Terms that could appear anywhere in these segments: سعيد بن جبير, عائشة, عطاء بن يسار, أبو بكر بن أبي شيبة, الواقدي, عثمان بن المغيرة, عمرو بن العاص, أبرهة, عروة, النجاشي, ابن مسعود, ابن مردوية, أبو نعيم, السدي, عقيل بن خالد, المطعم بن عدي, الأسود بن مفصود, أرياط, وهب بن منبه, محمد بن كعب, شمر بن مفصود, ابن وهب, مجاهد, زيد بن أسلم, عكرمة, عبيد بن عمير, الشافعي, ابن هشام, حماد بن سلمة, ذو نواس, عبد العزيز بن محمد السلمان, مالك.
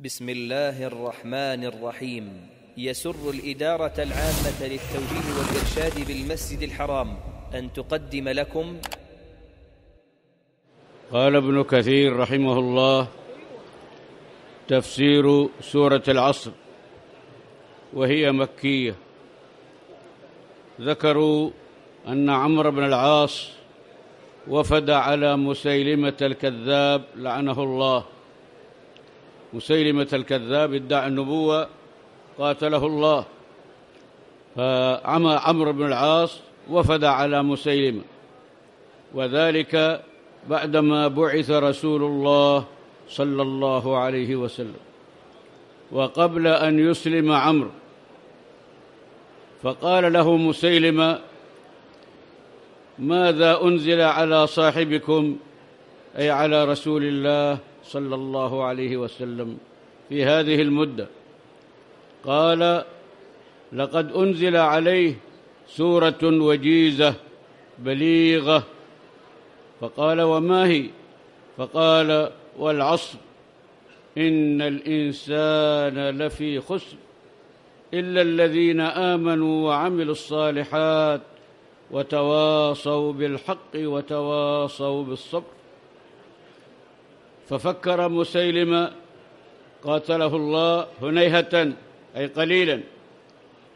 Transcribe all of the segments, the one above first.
بسم الله الرحمن الرحيم. يسر الإدارة العامة للتوجيه والإرشاد بالمسجد الحرام أن تقدم لكم. قال ابن كثير رحمه الله: تفسير سورة العصر، وهي مكية. ذكروا أن عمرو بن العاص وفد على مسيلمة الكذاب لعنه الله. مسيلمة الكذاب ادعى النبوة، قاتله الله. فعمرو بن العاص وفد على مسيلمة، وذلك بعدما بعث رسول الله صلى الله عليه وسلم، وقبل أن يسلم عمرو. فقال له مسيلمة: ماذا أنزل على صاحبكم، أي على رسول الله صلى الله عليه وسلم، في هذه المدة؟ قال: لقد أنزل عليه سورة وجيزة بليغة. فقال: وما هي؟ فقال: والعصر، إن الإنسان لفي خسر إلا الذين آمنوا وعملوا الصالحات وتواصوا بالحق وتواصوا بالصبر. ففكر مسيلمة قاتله الله هنيهة، أي قليلا،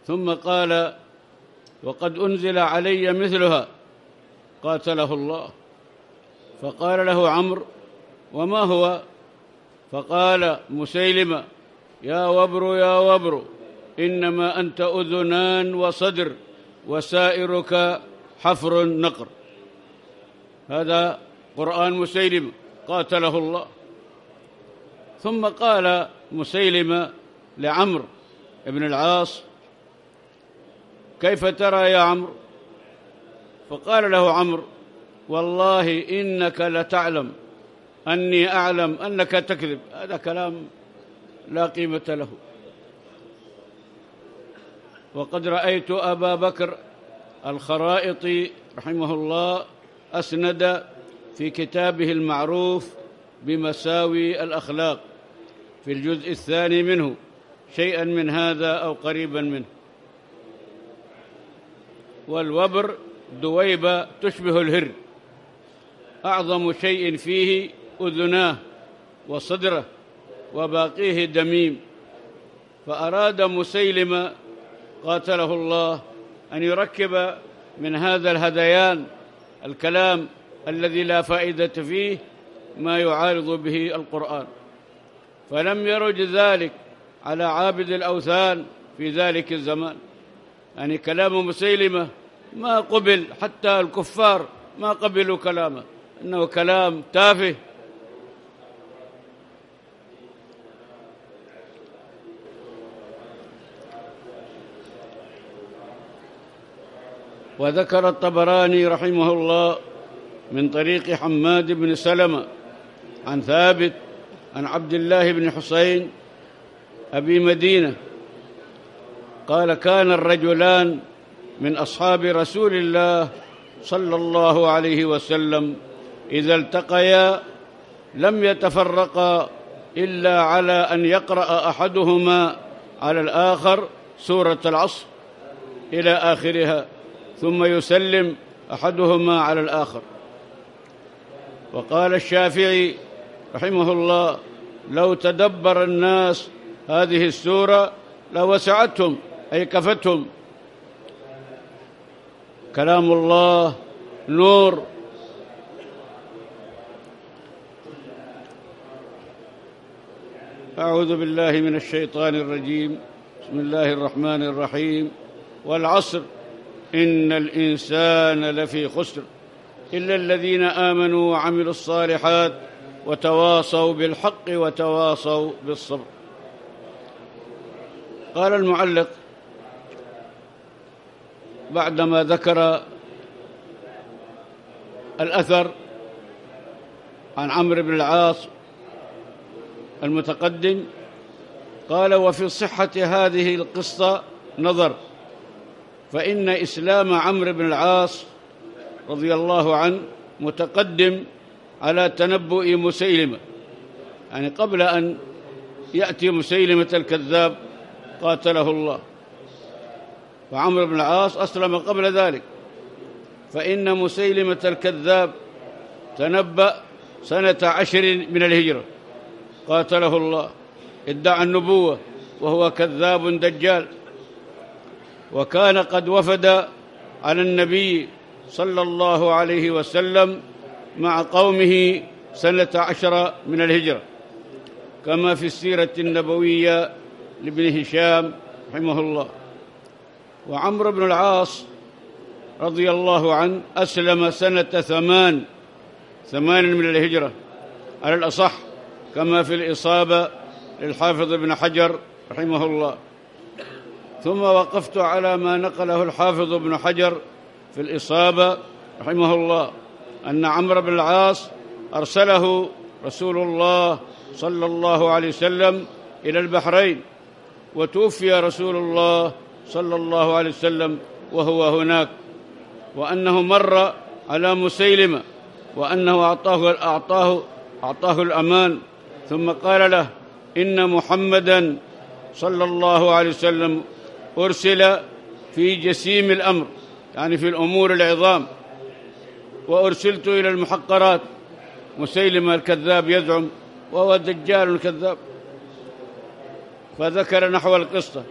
ثم قال: وقد أنزل علي مثلها، قاتله الله. فقال له عمرو: وما هو؟ فقال مسيلمة: يا وبر يا وبر، إنما أنت أذنان وصدر، وسائرك حفر نقر. هذا قرآن مسيلمة قاتله الله. ثم قال مسيلمة لعمرو بن العاص: كيف ترى يا عمرو؟ فقال له عمرو: والله إنك لتعلم أني أعلم أنك تكذب. هذا كلام لا قيمة له. وقد رأيت أبا بكر الخرائطي رحمه الله أسند في كتابه المعروف بمساوي الأخلاق في الجزء الثاني منه شيئا من هذا أو قريبا منه. والوبر دويبة تشبه الهر، أعظم شيء فيه أذناه وصدره، وباقيه دميم. فأراد مسيلمة قاتله الله أن يركب من هذا الهذيان الكلام الذي لا فائدة فيه ما يعارض به القرآن، فلم يرد ذلك على عابد الأوثان في ذلك الزمان. يعني كلام مسيلمة ما قبل، حتى الكفار ما قبلوا كلامه، إنه كلام تافه. وذكر الطبراني رحمه الله من طريق حماد بن سلمة عن ثابت عن عبد الله بن حسين أبي مدينة قال: كان الرجلان من أصحاب رسول الله صلى الله عليه وسلم إذا التقيا لم يتفرقا إلا على أن يقرأ أحدهما على الآخر سورة العصر إلى آخرها، ثم يسلم أحدهما على الآخر. وقال الشافعي رحمه الله: لو تدبر الناس هذه السورة لوسعتهم، أي كفتهم. كلام الله نور. أعوذ بالله من الشيطان الرجيم. بسم الله الرحمن الرحيم. والعصر، إن الإنسان لفي خسر إلا الذين آمنوا وعملوا الصالحات وتواصوا بالحق وتواصوا بالصبر. قال المعلق بعدما ذكر الأثر عن عمرو بن العاص المتقدم، قال: وفي صحة هذه القصة نظر، فإن إسلام عمرو بن العاص رضي الله عنه متقدم على تنبؤ مسيلمة، يعني قبل أن يأتي مسيلمة الكذاب قاتله الله، وعمرو بن العاص أسلم قبل ذلك، فإن مسيلمة الكذاب تنبأ سنة 10 من الهجرة قاتله الله، ادعى النبوة وهو كذاب دجال، وكان قد وفد على النبي صلى الله عليه وسلم مع قومه سنة 10 من الهجرة، كما في السيرة النبوية لابن هشام رحمه الله. وعمرو بن العاص رضي الله عنه أسلم سنة 8 من الهجرة على الأصح، كما في الإصابة للحافظ ابن حجر رحمه الله. ثم وقفت على ما نقله الحافظ ابن حجر في الإصابة رحمه الله، أن عمرو بن العاص أرسله رسول الله صلى الله عليه وسلم إلى البحرين، وتوفي رسول الله صلى الله عليه وسلم وهو هناك، وأنه مر على مسيلمة، وأنه أعطاه الأمان، ثم قال له إن محمدًا صلى الله عليه وسلم أرسل في جسيم الأمر، يعني في الأمور العظام، وأرسلت إلى المحقرات. مسيلمة الكذاب يزعم، وهو دجال كذاب. فذكر نحو القصة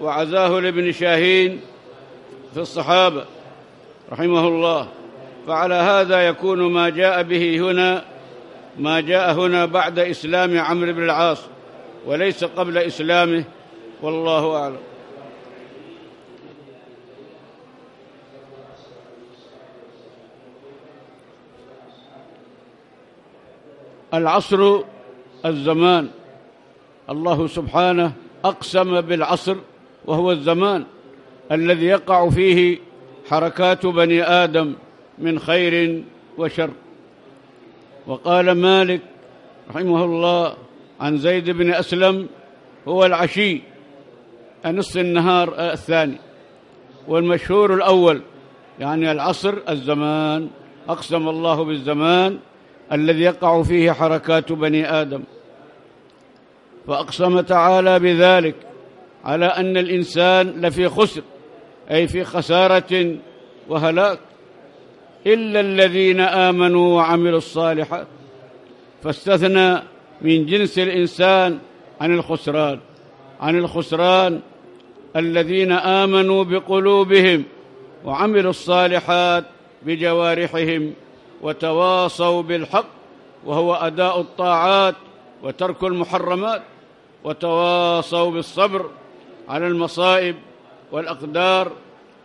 وعزاه لابن شاهين في الصحابة رحمه الله. فعلى هذا يكون ما جاء هنا بعد إسلام عمرو بن العاص، وليس قبل إسلامه، والله أعلم. العصر الزمان، الله سبحانه أقسم بالعصر وهو الزمان الذي يقع فيه حركات بني آدم من خير وشر. وقال مالك رحمه الله عن زيد بن أسلم هو العشي، نصف النهار الثاني، والمشهور الأول، يعني العصر الزمان، أقسم الله بالزمان الذي يقع فيه حركات بني آدم. فأقسم تعالى بذلك على أن الإنسان لفي خسر، أي في خسارة وهلاك، إلا الذين آمنوا وعملوا الصالحات، فاستثنى من جنس الإنسان عن الخسران الذين آمنوا بقلوبهم وعملوا الصالحات بجوارحهم، وتواصوا بالحق وهو أداء الطاعات وترك المحرمات، وتواصوا بالصبر على المصائب والأقدار،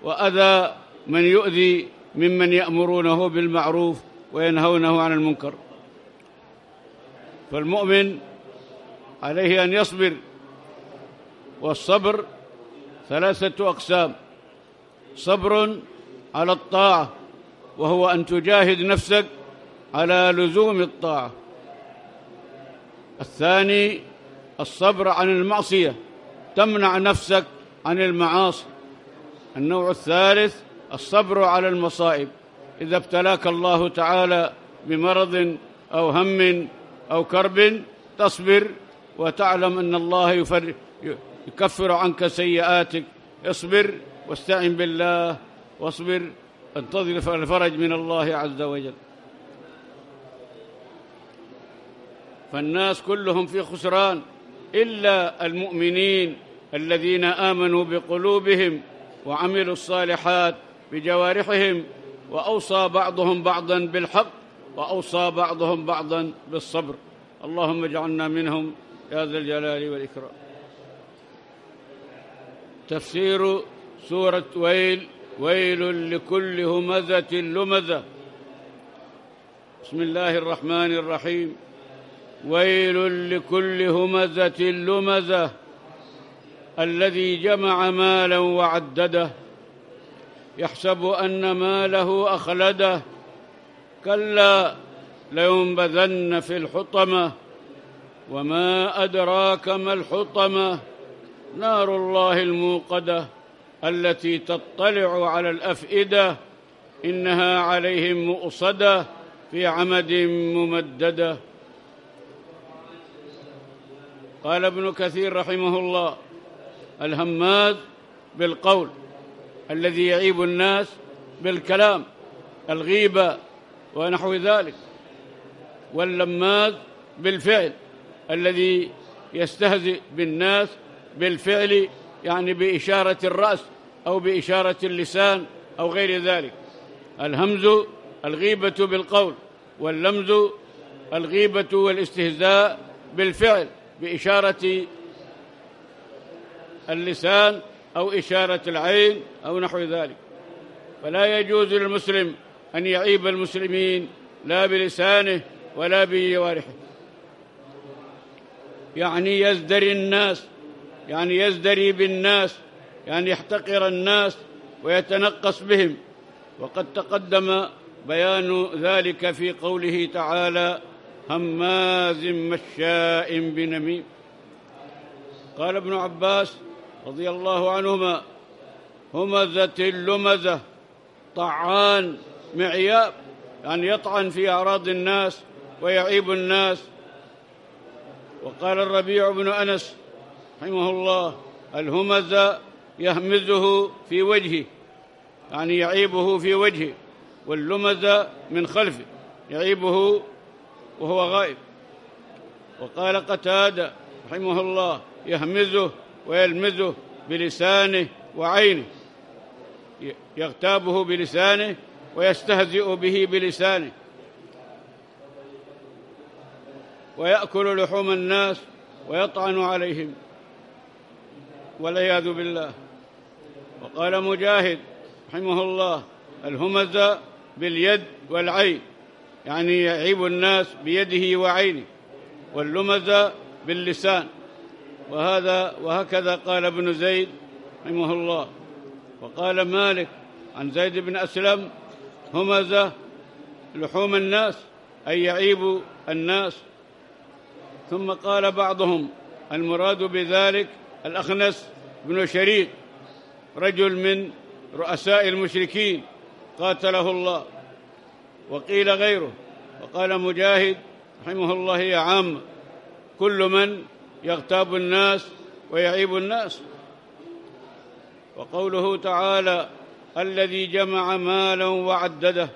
وأذى من يؤذي ممن يأمرونه بالمعروف وينهونه عن المنكر. فالمؤمن عليه أن يصبر، والصبر 3 أقسام: صبر على الطاعة، وهو أن تجاهد نفسك على لزوم الطاعة. الثاني الصبر عن المعصية، تمنع نفسك عن المعاصي. النوع الثالث الصبر على المصائب، إذا ابتلاك الله تعالى بمرض أو هم أو كرب تصبر وتعلم أن الله يكفر عنك سيئاتك. اصبر واستعن بالله واصبر، انتظر الفرج من الله عز وجل. فالناس كلهم في خسران إلا المؤمنين الذين آمنوا بقلوبهم وعملوا الصالحات بجوارحهم، وأوصى بعضهم بعضا بالحق، وأوصى بعضهم بعضا بالصبر. اللهم اجعلنا منهم يا ذا الجلال والإكرام. تفسير سورة ويل: ويل لكل همزة لمزة. بسم الله الرحمن الرحيم: ويل لكل همزة لمزة الذي جمع مالا وعدده، يحسب أن ماله أخلده، كلا لينبذن في الحطمة، وما أدراك ما الحطمة، نار الله الموقدة التي تطلع على الأفئدة، إنها عليهم مؤصدة في عمد ممددة. قال ابن كثير رحمه الله: الهماز بالقول، الذي يعيب الناس بالكلام، الغيبة ونحو ذلك. واللماز بالفعل، الذي يستهزئ بالناس بالفعل، يعني بإشارة الرأس أو بإشارة اللسان أو غير ذلك. الهمز الغيبة بالقول، واللمز الغيبة والاستهزاء بالفعل بإشارة اللسان أو إشارة العين أو نحو ذلك. فلا يجوز للمسلم أن يعيب المسلمين لا بلسانه ولا بجوارحه، يعني يزدري الناس، يعني يزدري بالناس، يعني يحتقر الناس ويتنقص بهم. وقد تقدم بيان ذلك في قوله تعالى: هماز مشاء بنميم. قال ابن عباس رضي الله عنهما: همزة اللمزة، طعان معياب، يعني يطعن في أعراض الناس ويعيب الناس. وقال الربيع بن أنس رحمه الله: الهمزة يهمزه في وجهه، يعني يعيبه في وجهه، واللمزة من خلفه يعيبه وهو غائب. وقال قتادة رحمه الله: يهمزه ويلمزه بلسانه وعينه، يغتابه بلسانه ويستهزئ به بلسانه، ويأكل لحوم الناس ويطعن عليهم والعياذ بالله. وقال مجاهد رحمه الله: الهمزة باليد والعين، يعني يعيب الناس بيده وعينه، واللمزة باللسان. وهكذا قال ابن زيد رحمه الله. وقال مالك عن زيد بن أسلم: همزة لحوم الناس، أي يعيب الناس. ثم قال بعضهم: المراد بذلك الأخنس بن شريك، رجل من رؤساء المشركين قاتله الله. وقيل غيره. وقال مجاهد رحمه الله: يا عام، كل من يغتاب الناس ويعيب الناس. وقوله تعالى: الذي جمع مالا وعدده،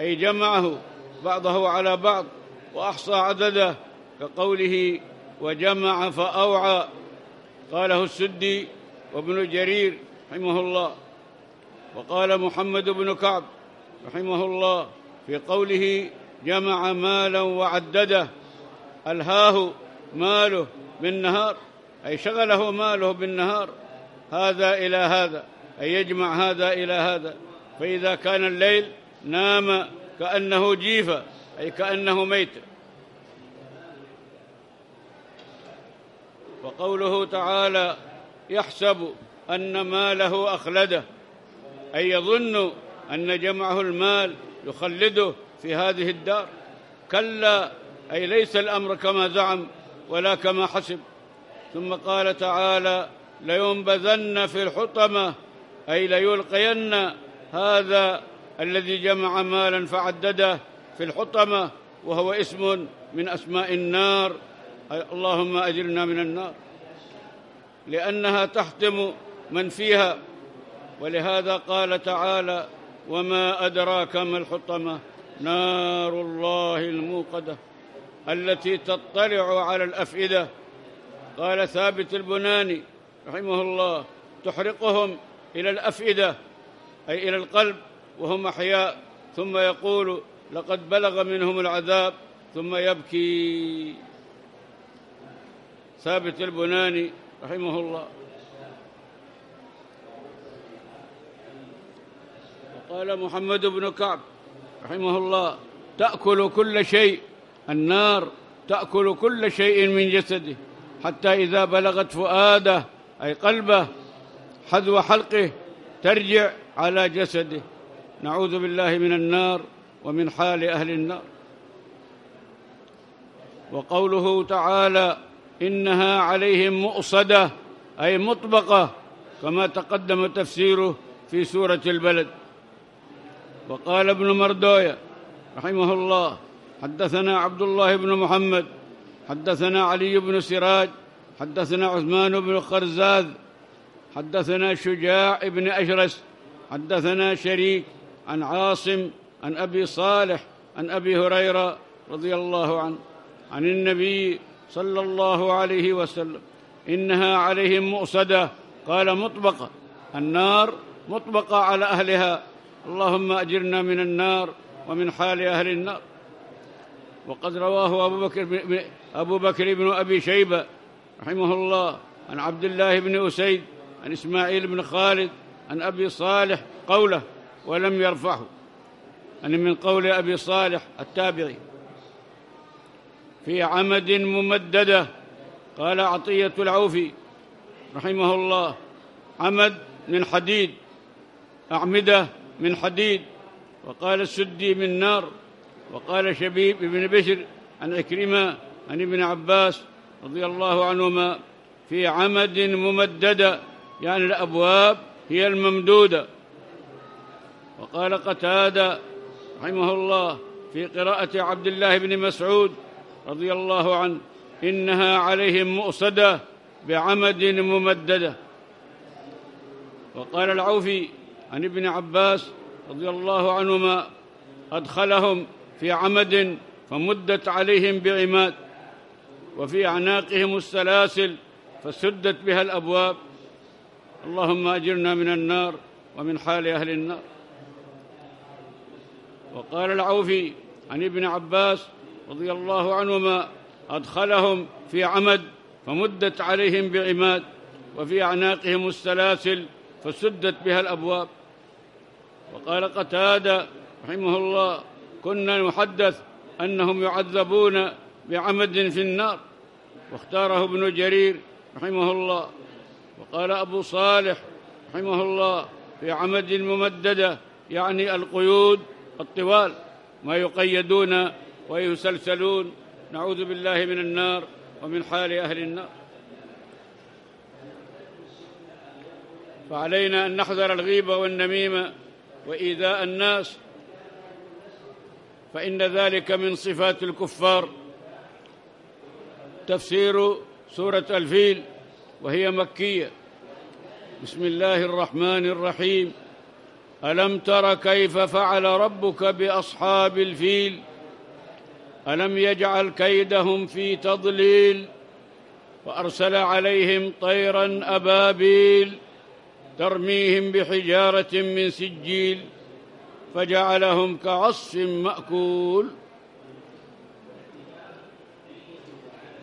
أي جمعه بعضه على بعض وأحصى عدده، كقوله: وجمع فأوعى. قاله السدي وابن جرير رحمه الله. وقال محمد بن كعب رحمه الله في قوله: جمع مالا وعدده، ألهاه ماله بالنهار، أي شغله ماله بالنهار، هذا إلى هذا، أي يجمع هذا إلى هذا. فإذا كان الليل نام كأنه جيفة، أي كأنه ميت. وقوله تعالى: يحسب أن ماله أخلده، أي يظن أن جمعه المال يخلده في هذه الدار. كلا، أي ليس الأمر كما زعم ولا كما حسب. ثم قال تعالى: لينبذن في الحطمة، أي ليلقين هذا الذي جمع مالا فعدده في الحطمة، وهو اسم من أسماء النار، اللهم أجرنا من النار، لأنها تحطم من فيها. ولهذا قال تعالى: وما أدراك ما الحطمة، نار الله الموقدة التي تطلع على الأفئدة. قال ثابت البناني رحمه الله: تحرقهم إلى الأفئدة، أي إلى القلب وهم أحياء، ثم يقول: لقد بلغ منهم العذاب، ثم يبكي. ثابت البناني رحمه الله. وقال محمد بن كعب رحمه الله: تأكل كل شيء، النار تأكل كل شيء من جسده، حتى إذا بلغت فؤاده، أي قلبه، حذو حلقه، ترجع على جسده. نعوذ بالله من النار ومن حال أهل النار. وقوله تعالى: إنها عليهم مؤصدة، أي مطبقة، كما تقدم تفسيره في سورة البلد. وقال ابن مردوية رحمه الله: حدثنا عبد الله بن محمد، حدثنا علي بن سراج حدثنا عثمان بن خرزاذ حدثنا شجاع بن أجرس حدثنا شريك عن عاصم عن أبي صالح عن أبي هريرة رضي الله عنه عن النبي صلى الله عليه وسلم إنها عليهم مؤصدة، قال مطبقة، النار مطبقة على أهلها، اللهم أجرنا من النار ومن حال أهل النار. وقد رواه أبو بكر بن أبي شيبة رحمه الله عن عبد الله بن أسيد عن إسماعيل بن خالد عن أبي صالح قوله ولم يرفعه، أن من قول أبي صالح التابعي في عمد ممددة. قال عطية العوفي رحمه الله عمد من حديد، أعمدة من حديد. وقال السدي من نار. وقال شبيب بن بشر عن عكرمة عن ابن عباس رضي الله عنهما في عمد ممددة، يعني الأبواب هي الممدودة. وقال قتادة رحمه الله في قراءة عبد الله بن مسعود رضي الله عنه إنها عليهم مؤصدة بعمد ممددة. وقال العوفي عن ابن عباس رضي الله عنهما أدخلهم في عمد فمدت عليهم بعماد، وفي أعناقهم السلاسل فسدت بها الأبواب، اللهم أجرنا من النار ومن حال أهل النار. وقال العوفي عن ابن عباس رضي الله عنهما أدخلهم في عمد فمدت عليهم بعماد، وفي أعناقهم السلاسل فسدت بها الأبواب. وقال قتادة رحمه الله كنا نحدث أنهم يعذبون بعمد في النار، واختاره ابن جرير رحمه الله. وقال أبو صالح رحمه الله في عمد ممددة، يعني القيود الطوال، ما يقيدون ويسلسلون، نعوذ بالله من النار ومن حال أهل النار. فعلينا أن نحذر الغيبة والنميمة وإيذاء الناس، فإن ذلك من صفات الكفار. تفسير سورة الفيل وهي مكية. بسم الله الرحمن الرحيم. ألم تر كيف فعل ربك بأصحاب الفيل؟ ألم يجعل كيدهم في تضليل وأرسل عليهم طيرا أبابيل ترميهم بحجارة من سجيل فجعلهم كعصف مأكول.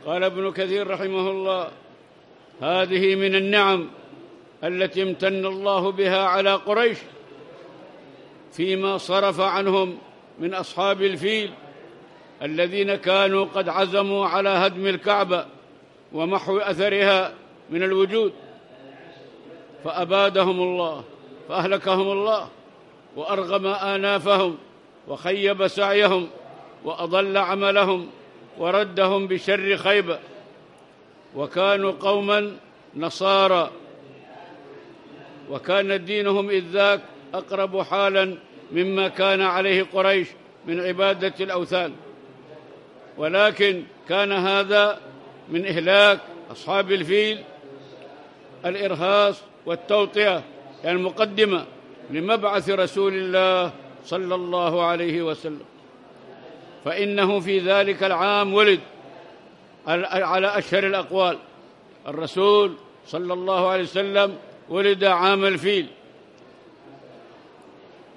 قال ابن كثير رحمه الله هذه من النعم التي امتن الله بها على قريش فيما صرف عنهم من أصحاب الفيل الذين كانوا قد عزموا على هدم الكعبة ومحو أثرها من الوجود، فأبادهم الله فأهلكهم الله، وأرغم آنافهم وخيب سعيهم وأضل عملهم وردهم بشر خيبة، وكانوا قوما نصارى، وكان دينهم إذ ذاك أقرب حالا مما كان عليه قريش من عبادة الأوثان، ولكن كان هذا من إهلاك أصحاب الفيل الإرهاص والتوطئة، يعني مقدمة لمبعث رسول الله صلى الله عليه وسلم، فإنه في ذلك العام ولد على أشهر الأقوال. الرسول صلى الله عليه وسلم ولد عام الفيل.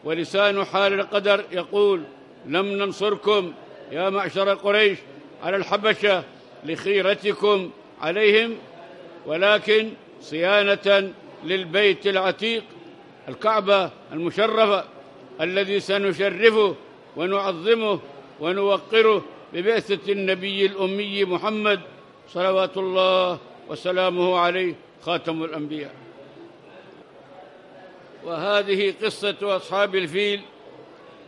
ولسان حال القدر يقول لم ننصركم يا معشر قريش على الحبشة لخيرتكم عليهم، ولكن صيانة للبيت العتيق الكعبة المشرفة الذي سنشرفه ونعظمه ونوقره ببعثة النبي الأمي محمد صلوات الله وسلامه عليه خاتم الأنبياء. وهذه قصة أصحاب الفيل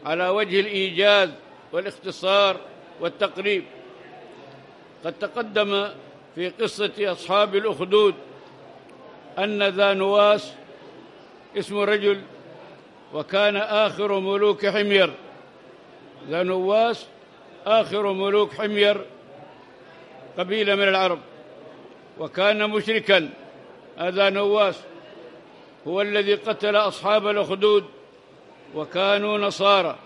على وجه الإيجاز والاختصار والتقريب. قد تقدم في قصة أصحاب الأخدود أن ذا نواس اسم رجل وكان آخر ملوك حمير. ذا نواس آخر ملوك حمير، قبيلة من العرب، وكان مشركا. هذا نواس هو الذي قتل أصحاب الأخدود، وكانوا نصارى،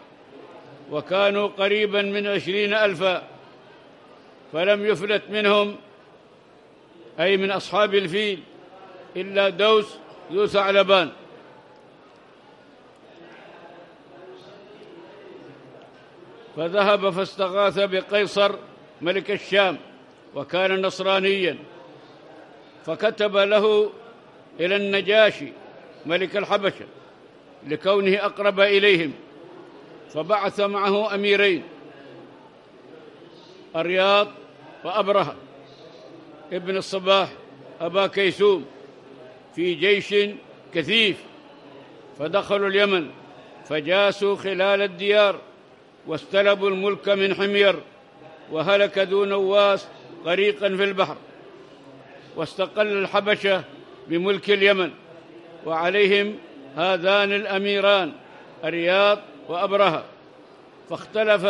وكانوا قريبا من 20,000، فلم يفلت منهم أي من أصحاب الفيل إلا دوس ذو ثعلبان. فذهب فاستغاث بقيصر ملك الشام، وكان نصرانيا، فكتب له إلى النجاشي ملك الحبشة لكونه أقرب إليهم، فبعث معه أميرين أرياط وأبرهة ابن الصباح أبا كيسوم في جيش كثيف، فدخلوا اليمن فجاسوا خلال الديار واستلبوا الملك من حمير، وهلك ذو نواس غريقا في البحر، واستقل الحبشة بملك اليمن، وعليهم هذان الأميران أرياط وأبرهة، فاختلف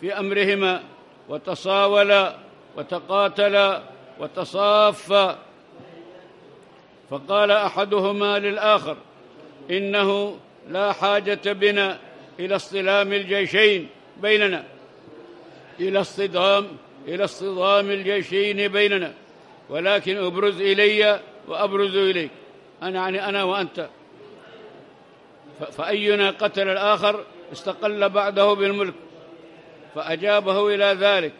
في أمرهما وتصاولا وتقاتلا وتصافا، فقال أحدهما للآخر: إنه لا حاجة بنا إلى اصطدام الجيشين بيننا، إلى اصطدام الجيشين بيننا، ولكن أبرز إلي وأبرز إليك، أنا يعني أنا وأنت، فأينا قتل الآخر استقل بعده بالملك. فأجابه إلى ذلك،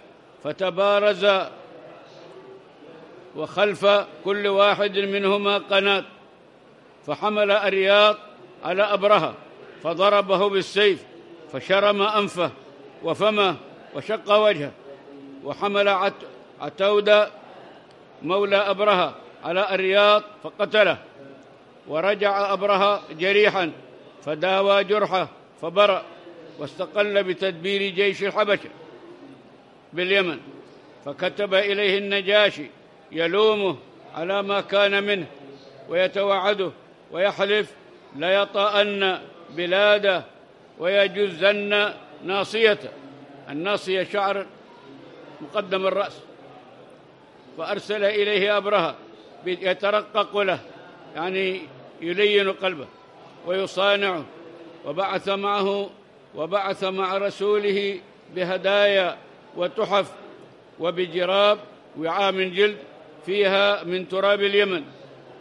فتبارز، وخلف كل واحد منهما قناة، فحمل أرياط على أبرهة فضربه بالسيف فشرم أنفه وفمه وشق وجهه، وحمل عتودة مولى أبرهة على أرياط فقتله، ورجع أبرهة جريحا فداوى جرحه فبرأ، واستقل بتدبير جيش الحبشة باليمن. فكتب إليه النجاشي يلومه على ما كان منه، ويتوعده ويحلف: ليطأن بلاده ويجزن ناصيته. الناصية شعر مقدم الرأس. فأرسل إليه أبرهة يترقق له، يعني يلين قلبه ويصانعه، وبعث مع رسوله بهدايا وتحف وبجراب وعاء من جلد فيها من تراب اليمن،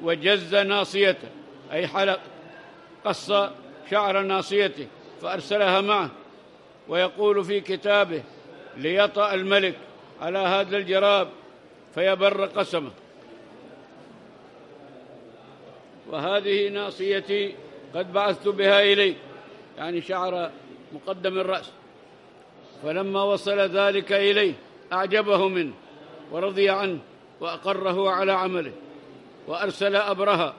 وجز ناصيته أي حلق، قص شعر ناصيته فأرسلها معه. ويقول في كتابه: ليطأ الملك على هذا الجراب فيبر قسمه. وهذه ناصيتي قد بعثت بها إليك، يعني شعر مقدم الرأس. فلما وصل ذلك إليه أعجبه منه ورضي عنه وأقره على عمله. وأرسل أبرهة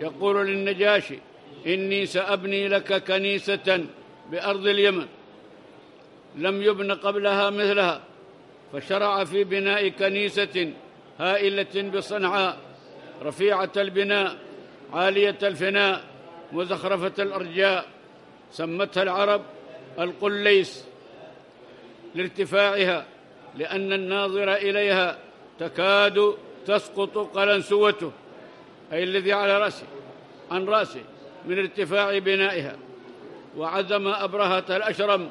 يقول للنجاشي: إني سأبني لك كنيسة بأرض اليمن لم يبن قبلها مثلها، فشرع في بناء كنيسة هائلة بصنعاء، رفيعة البناء عالية الفناء مزخرفة الأرجاء، سمتها العرب القليس لارتفاعها، لأن الناظر إليها تكاد تسقط قلنسوته، أي الذي على رأسه عن رأسه، من ارتفاع بنائها. وعزم أبرهة الأشرم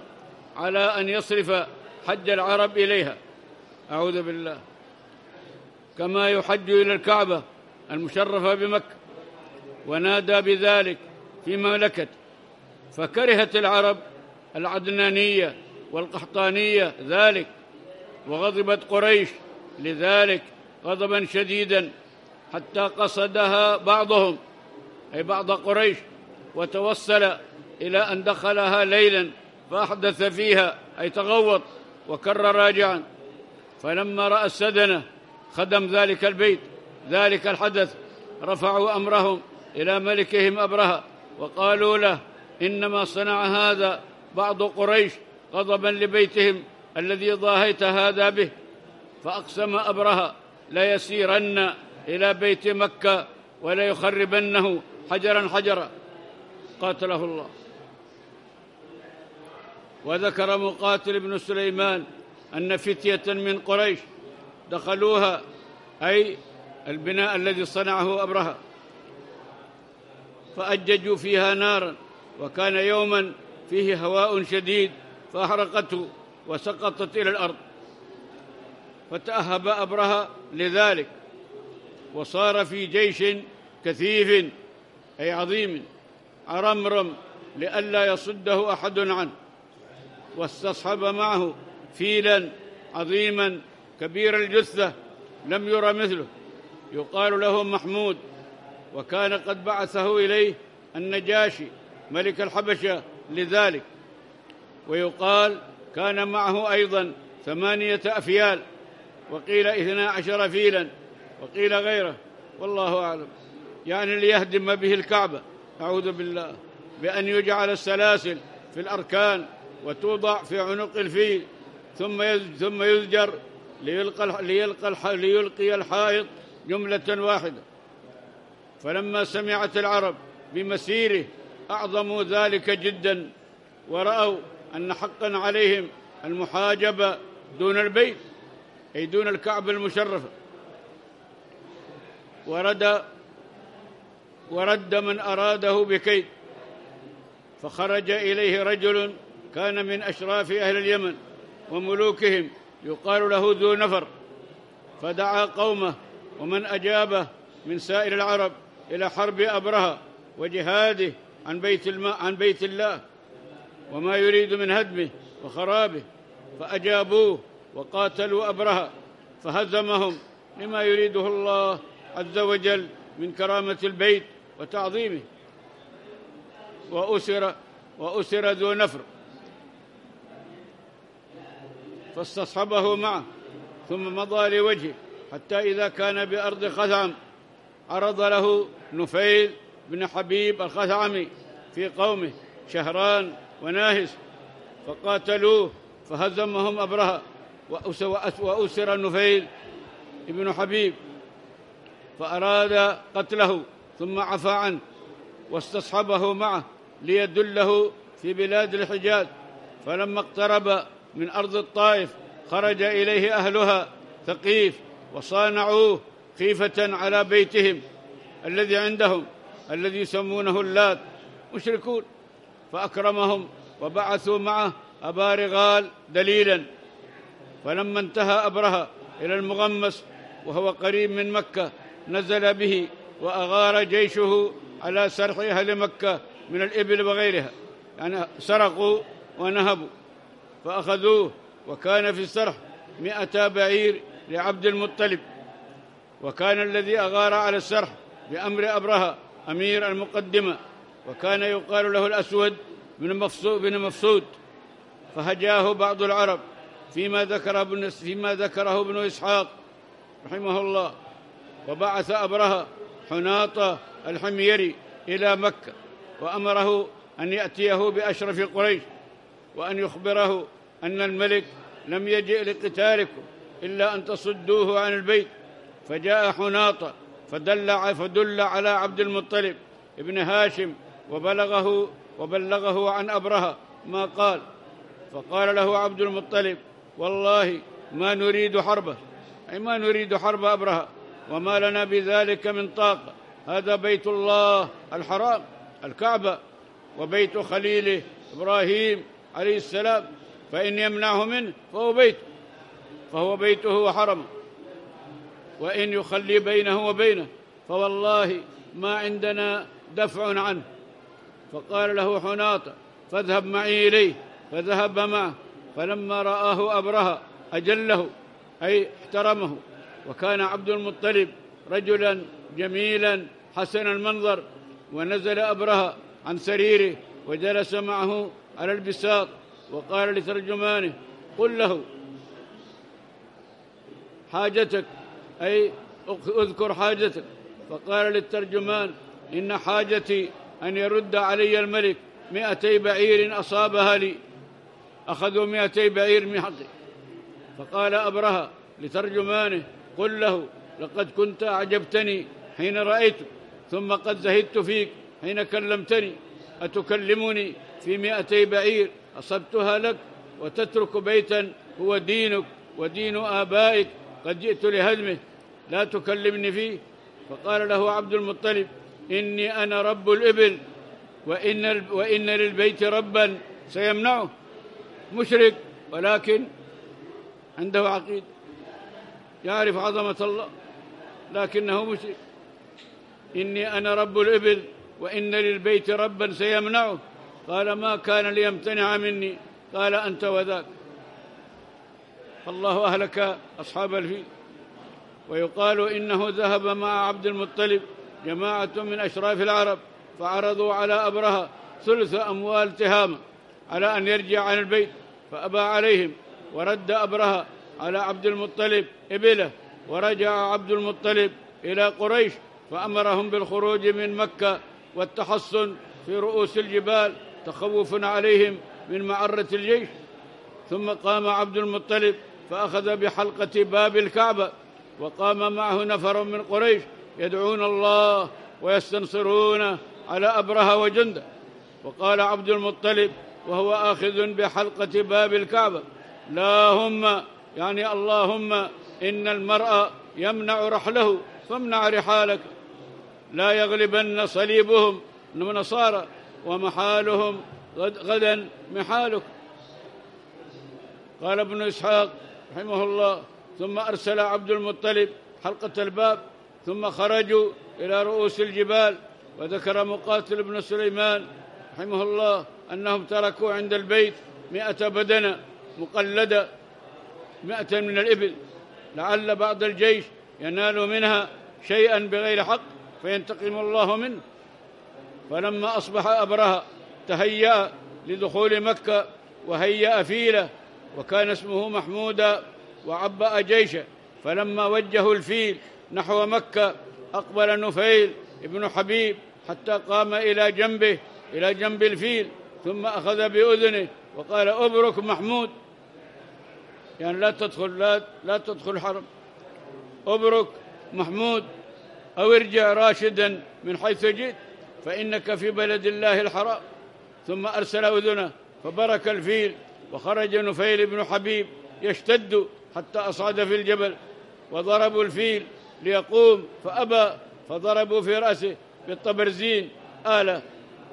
على أن يصرف حج العرب إليها، أعوذ بالله، كما يحج إلى الكعبة المشرفة بمكة، ونادى بذلك في مملكته. فكرهت العرب العدنانية والقحطانية ذلك، وغضبت قريش لذلك غضبا شديدا، حتى قصدها بعضهم أي بعض قريش، وتوصل إلى أن دخلها ليلا فأحدث فيها أي تغوط وكر راجعا. فلما رأى السدنة خدم ذلك البيت ذلك الحدث، رفعوا أمرهم إلى ملكهم أبرهة وقالوا له: إنما صنع هذا بعض قريش غضبا لبيتهم الذي ضاهيت هذا به. فأقسم أبرهة: ليسيرن إلى بيت مكة وليخربنه حجرا حجرا، قاتله الله. وذكر مقاتل بن سليمان أن فتية من قريش دخلوها أي البناء الذي صنعه أبرهة، فأججوا فيها نارا، وكان يوما فيه هواء شديد فأحرقته وسقطت إلى الأرض، فتأهب أبرهة لذلك وصار في جيش كثيف أي عظيم عرمرم لئلا يصده أحد عنه، واستصحب معه فيلا عظيما كبير الجثة لم يرى مثله يقال له محمود، وكان قد بعثه إليه النجاشي ملك الحبشة لذلك. ويقال كان معه أيضا 8 أفيال، وقيل 12 فيلا، وقيل غيره والله أعلم، يعني ليهدم به الكعبة أعوذ بالله، بأن يجعل السلاسل في الأركان وتوضع في عنق الفيل ثم يزجر ليلقي الحائط جملة واحدة. فلما سمعت العرب بمسيره أعظموا ذلك جدا، ورأوا أن حقا عليهم المحاجبة دون البيت أي دون الكعبة المشرفة. ورد من أراده بكيد، فخرج إليه رجل كان من أشراف أهل اليمن وملوكهم يقال له ذو نفر، فدعا قومه ومن أجابه من سائر العرب إلى حرب أبرهة وجهاده عن بيت الله وما يريد من هدمه وخرابه، فأجابوه وقاتلوا أبرهة فهزمهم لما يريده الله عز وجل من كرامة البيت وتعظيمه، وأسر ذو نفر فاستصحبه معه، ثم مضى لوجهه حتى إذا كان بأرض خثعم عرض له نفيل بن حبيب الخثعمي في قومه شهران وناهس فقاتلوه فهزمهم أبرهة، وأسر نفيل بن حبيب فأراد قتله ثم عفى عنه، واستصحبه معه ليدله في بلاد الحجاز، فلما اقترب من أرض الطائف خرج إليه أهلها ثقيف وصانعوه خيفة على بيتهم الذي عندهم الذي يسمونه اللات مشركون، فأكرمهم وبعثوا معه أبارغال دليلا. فلما انتهى أبرهة إلى المغمس وهو قريب من مكة نزل به وأغار جيشه على سرح أهل مكة من الإبل وغيرها، يعني سرقوا ونهبوا فأخذوه، وكان في السرح 100 بعير لعبد المطلب، وكان الذي أغار على السرح بأمر أبرهة أمير المقدمة، وكان يقال له الأسود بن مفصود، فهجاه بعض العرب فيما ذكره ابن إسحاق رحمه الله. وبعث أبرهة حناطة الحميري إلى مكة وأمره أن يأتيه بأشرف قريش وأن يخبره أن الملك لم يجئ لقتالكم إلا أن تصدوه عن البيت، فجاء حناطة فدل على عبد المطلب ابن هاشم وبلغه عن أبرهة ما قال، فقال له عبد المطلب والله ما نريد حربه أي ما نريد حرب أبرهة وما لنا بذلك من طاقة، هذا بيت الله الحرام الكعبة وبيت خليله إبراهيم عليه السلام، فإن يمنعه منه فهو بيته وحرمه، وإن يخلي بينه وبينه فوالله ما عندنا دفع عنه. فقال له حناطة فاذهب معي إليه، فذهب معه، فلما رآه أبرهة أجله أي احترمه، وكان عبد المطلب رجلا جميلا حسن المنظر، ونزل أبرهة عن سريره وجلس معه على البساط، وقال لترجمانه قل له حاجتك أي اذكر حاجتك، فقال للترجمان إن حاجتي أن يرد علي الملك 200 بعير أصابها لي، أخذوا 200 بعير من حقي. فقال أبرهة لترجمانه قل له لقد كنت أعجبتني حين رأيتك، ثم قد زهدت فيك حين كلمتني، أتكلمني في 200 بعير أصبتها لك وتترك بيتا هو دينك ودين آبائك قد جئت لهدمه، لا تكلمني فيه. فقال له عبد المطلب: إني أنا رب الإبل، وإن للبيت ربا سيمنعه، مشرك ولكن عنده عقيدة، يعرف عظمة الله لكنه مشرك. إني أنا رب الإبل وإن للبيت ربا سيمنعه. قال: ما كان ليمتنع مني. قال: أنت وذاك. الله أهلك أصحاب الفيل. ويقال إنه ذهب مع عبد المطلب جماعة من أشراف العرب فعرضوا على أبرهة ثلث أموال تهامة على أن يرجع عن البيت فأبى عليهم، ورد أبرهة على عبد المطلب إبله، ورجع عبد المطلب إلى قريش فأمرهم بالخروج من مكة والتحصن في رؤوس الجبال تخوفا عليهم من معرة الجيش. ثم قام عبد المطلب فأخذ بحلقة باب الكعبة، وقام معه نفر من قريش يدعون الله ويستنصرون على أبرهة وجنده. وقال عبد المطلب وهو آخذ بحلقة باب الكعبة: لاهم، يعني اللهم إن المرء يمنع رحله فامنع رحالك، لا يغلبن صليبهم من نصارى ومحالهم غدا محالك. قال ابن إسحاق رحمه الله: ثم أرسل عبد المطلب حلقة الباب، ثم خرجوا إلى رؤوس الجبال. وذكر مقاتل بن سليمان رحمه الله أنهم تركوا عند البيت 100 بدنة مقلدة، 100 من الإبل، لعل بعض الجيش ينال منها شيئا بغير حق فينتقم الله منه. فلما أصبح أبرهة تهيأ لدخول مكة وهيأ فيله، وكان اسمه محمودا، وعبأ جيشه. فلما وجهوا الفيل نحو مكة أقبل نفيل ابن حبيب حتى قام إلى جنب الفيل، ثم أخذ بأذنه وقال: أبرك محمود، يعني لا تدخل حرم، أبرك محمود، أو ارجع راشدا من حيث جئت فإنك في بلد الله الحرام. ثم أرسل أذنه فبرك الفيل، وخرج نفيل بن حبيب يشتد حتى أصعد في الجبل، وضربوا الفيل ليقوم فأبى، فضربوا في رأسه بالطبرزين آلة،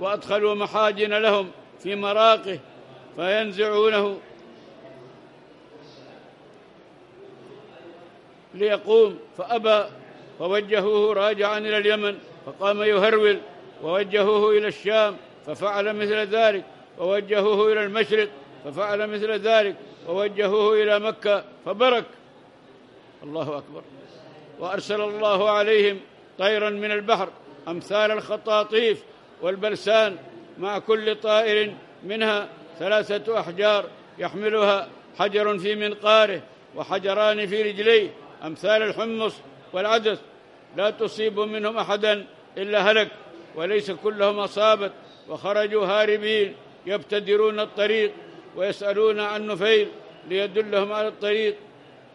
وأدخلوا محاجن لهم في مراقه فينزعونه ليقوم فأبى، فوجهوه راجعا إلى اليمن فقام يهرول، ووجهوه إلى الشام ففعل مثل ذلك، ووجهوه إلى المشرق ففعل مثل ذلك، ووجهوه إلى مكة فبرك. الله أكبر. وأرسل الله عليهم طيرا من البحر أمثال الخطاطيف والبلسان، مع كل طائر منها 3 أحجار يحملها، حجر في منقاره وحجران في رجليه، أمثال الحمص والعدس، لا تصيب منهم أحدا إلا هلك، وليس كلهم أصابت. وخرجوا هاربين يبتدرون الطريق ويسألون عن نفيل ليدلهم على الطريق.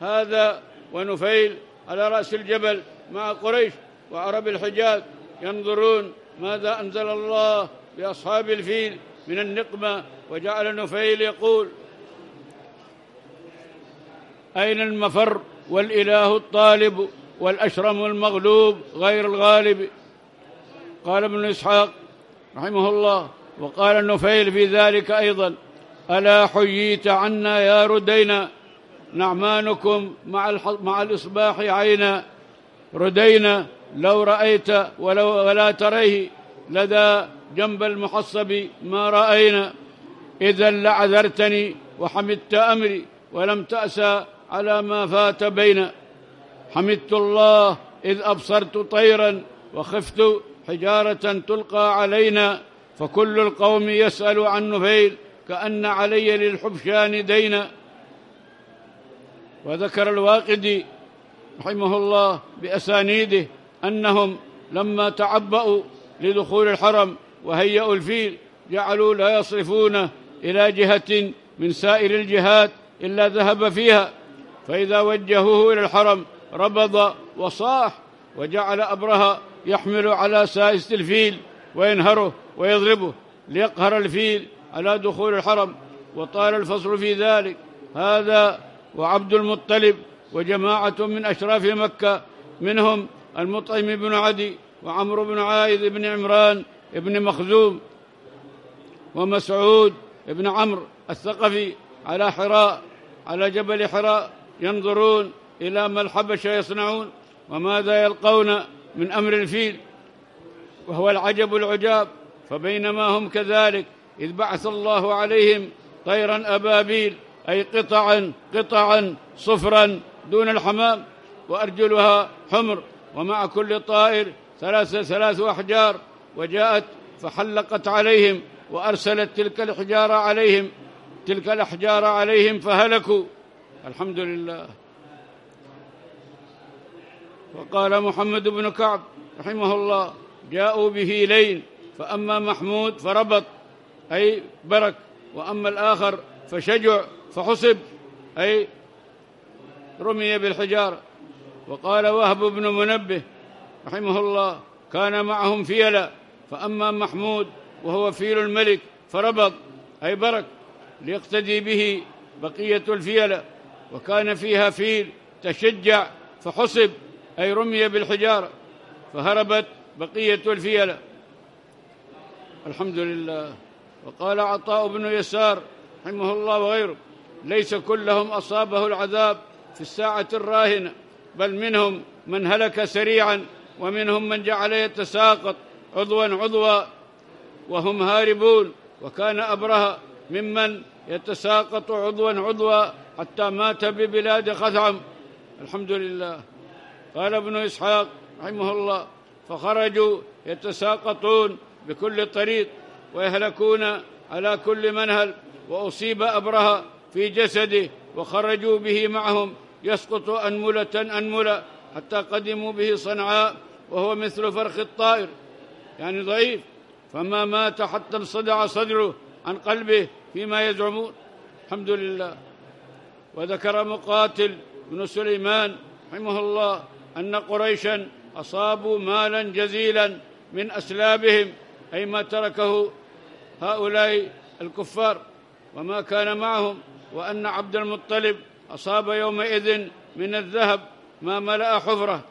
هذا ونفيل على رأس الجبل مع قريش وعرب الحجاز ينظرون ماذا أنزل الله بأصحاب الفيل من النقمة. وجعل نفيل يقول: أين المفر والإله الطالب والأشرم المغلوب غير الغالب. قال ابن إسحاق رحمه الله: وقال النفيل في ذلك أيضا: ألا حييت عنا يا ردينا، نعمانكم مع الإصباح عينا، ردينا لو رأيت ولا تريه، لدى جنب المحصب ما رأينا، إذا لعذرتني وحمدت أمري، ولم تأسى على ما فات بينا، حمدت الله إذ أبصرت طيرا، وخفت حجارة تلقى علينا، فكل القوم يسأل عن نفيل، كأن علي للحبشان دينا. وذكر الواقدي رحمه الله بأسانيده أنهم لما تعبأوا لدخول الحرم وهيأوا الفيل جعلوا لا يصرفونه إلى جهة من سائر الجهات إلا ذهب فيها، فإذا وجهوه إلى الحرم ربض وصاح. وجعل أبرهة يحمل على سائس الفيل وينهره ويضربه ليقهر الفيل على دخول الحرم، وطال الفصل في ذلك. هذا وعبد المطلب وجماعة من أشراف مكة منهم المطعم بن عدي وعمرو بن عايد بن عمران بن مخزوم ومسعود بن عمرو الثقفي على حراء على جبل حراء ينظرون إلى ما الحبشة يصنعون وماذا يلقون من أمر الفيل وهو العجب العجاب. فبينما هم كذلك إذ بعث الله عليهم طيرا أبابيل أي قطعا صفرا دون الحمام وأرجلها حمر ومع كل طائر ثلاث أحجار وجاءت فحلقت عليهم وأرسلت تلك الأحجار عليهم فهلكوا الحمد لله. وقال محمد بن كعب رحمه الله جاءوا به لين فأما محمود فربط أي برك وأما الآخر فشجع فحسب أي رمي بالحجارة. وقال وهب بن منبه رحمه الله كان معهم فيلا فأما محمود وهو فيل الملك فربط أي برك ليقتدي به بقية الفيلة وكان فيها فيل تشجع فحسب أي رمي بالحجارة فهربت بقية الفيلة الحمد لله. وقال عطاء بن يسار رحمه الله وغيره ليس كلهم أصابه العذاب في الساعة الراهنة بل منهم من هلك سريعا ومنهم من جعل يتساقط عضوا وهم هاربون. وكان أبرهة ممن يتساقط عضوا حتى مات ببلاد خثعم الحمد لله. قال ابن إسحاق رحمه الله فخرجوا يتساقطون بكل طريق ويهلكون على كل منهل وأصيب أبرهة في جسده وخرجوا به معهم يسقط أنملة حتى قدموا به صنعاء وهو مثل فرخ الطائر يعني ضعيف فما مات حتى انصدع صدره عن قلبه فيما يزعمون الحمد لله. وذكر مقاتل بن سليمان رحمه الله أن قريشا أصابوا مالا جزيلا من أسلابهم أي ما تركه هؤلاء الكفار وما كان معهم وأن عبد المطلب أصاب يومئذ من الذهب ما ملأ حفرة.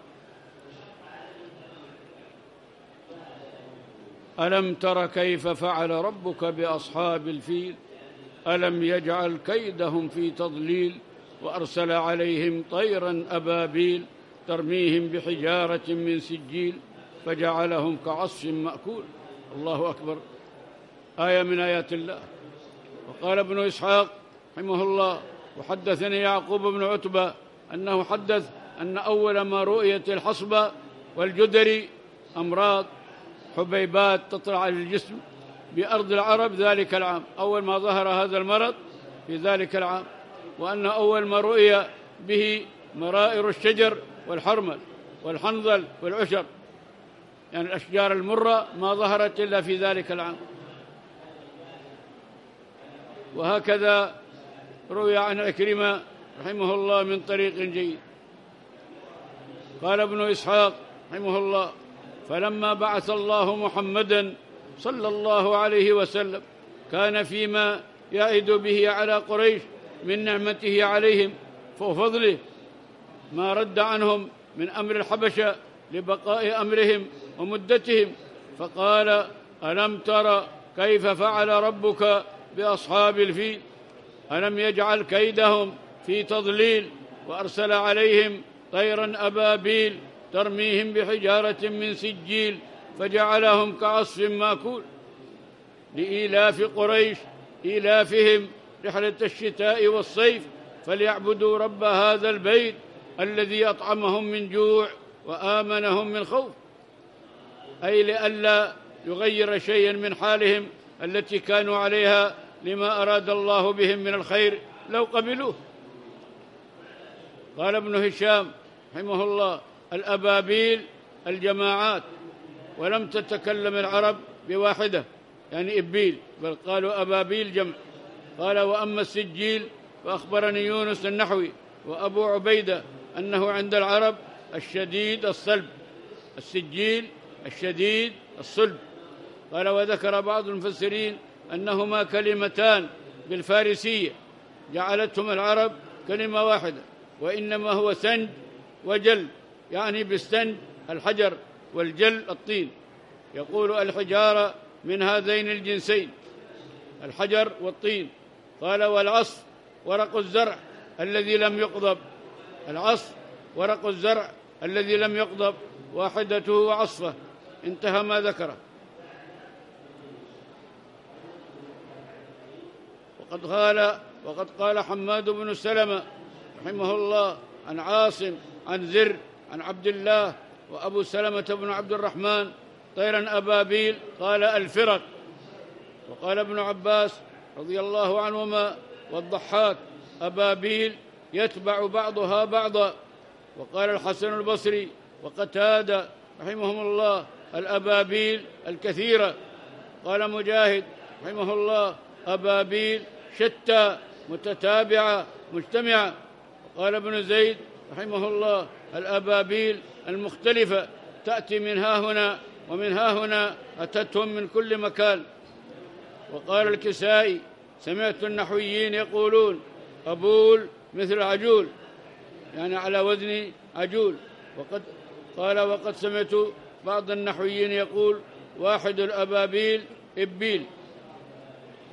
ألم تر كيف فعل ربك بأصحاب الفيل ألم يجعل كيدهم في تضليل وأرسل عليهم طيرا أبابيل ترميهم بحجارة من سجيل فجعلهم كعصف مأكول الله أكبر آية من آيات الله. وقال ابن إسحاق رحمه الله وحدثني يعقوب بن عتبة أنه حدث أن أول ما رؤيت الحصبة والجدري أمراض حبيبات تطلع على الجسم بأرض العرب ذلك العام أول ما ظهر هذا المرض في ذلك العام وأن أول ما رؤي به مرائر الشجر والحرمل والحنظل والعشر يعني الأشجار المرة ما ظهرت إلا في ذلك العام. وهكذا روي عن عكرمة رحمه الله من طريق جيد. قال ابن إسحاق رحمه الله فلما بعث الله محمدا صلى الله عليه وسلم كان فيما يعد به على قريش من نعمته عليهم وفضله ما رد عنهم من أمر الحبشة لبقاء أمرهم ومدتهم فقال ألم ترى كيف فعل ربك بأصحاب الفيل ألم يجعل كيدهم في تضليل وأرسل عليهم طيرا أبابيل ترميهم بحجارة من سجيل فجعلهم كعصف مأكول لإيلاف قريش إيلافهم رحلة الشتاء والصيف فليعبدوا رب هذا البيت الذي أطعمهم من جوع وآمنهم من خوف أي لئلا يغير شيئا من حالهم التي كانوا عليها لما أراد الله بهم من الخير لو قبلوه. قال ابن هشام رحمه الله الأبابيل الجماعات ولم تتكلم العرب بواحدة يعني إبيل بل قالوا أبابيل جمع. قال وأما السجيل فأخبرني يونس النحوي وأبو عبيدة أنه عند العرب الشديد الصلب السجيل الشديد الصلب. قال وذكر بعض المفسرين أنهما كلمتان بالفارسية جعلتهم العرب كلمة واحدة وإنما هو سنج وجل يعني بالسن الحجر والجل الطين. يقول الحجارة من هذين الجنسين الحجر والطين. قال والعص ورق الزرع الذي لم يقضب. العص ورق الزرع الذي لم يقضب واحدته وعصفه. انتهى ما ذكره. وقد قال حماد بن سلمة رحمه الله عن عاصم عن زر عن عبد الله وأبو سلمة بن عبد الرحمن طيرا أبابيل قال الفرق. وقال ابن عباس رضي الله عنهما والضحاك أبابيل يتبع بعضها بعضا. وقال الحسن البصري وقتادة رحمهم الله الأبابيل الكثيرة. قال مجاهد رحمه الله أبابيل شتى متتابعة مجتمعة. وقال ابن زيد رحمه الله الأبابيل المختلفة تأتي من ها هنا ومن ها هنا أتتهم من كل مكان. وقال الكسائي سمعت النحويين يقولون أبول مثل عجول يعني على وزن عجول. وقد سمعت بعض النحويين يقول واحد الأبابيل إبيل.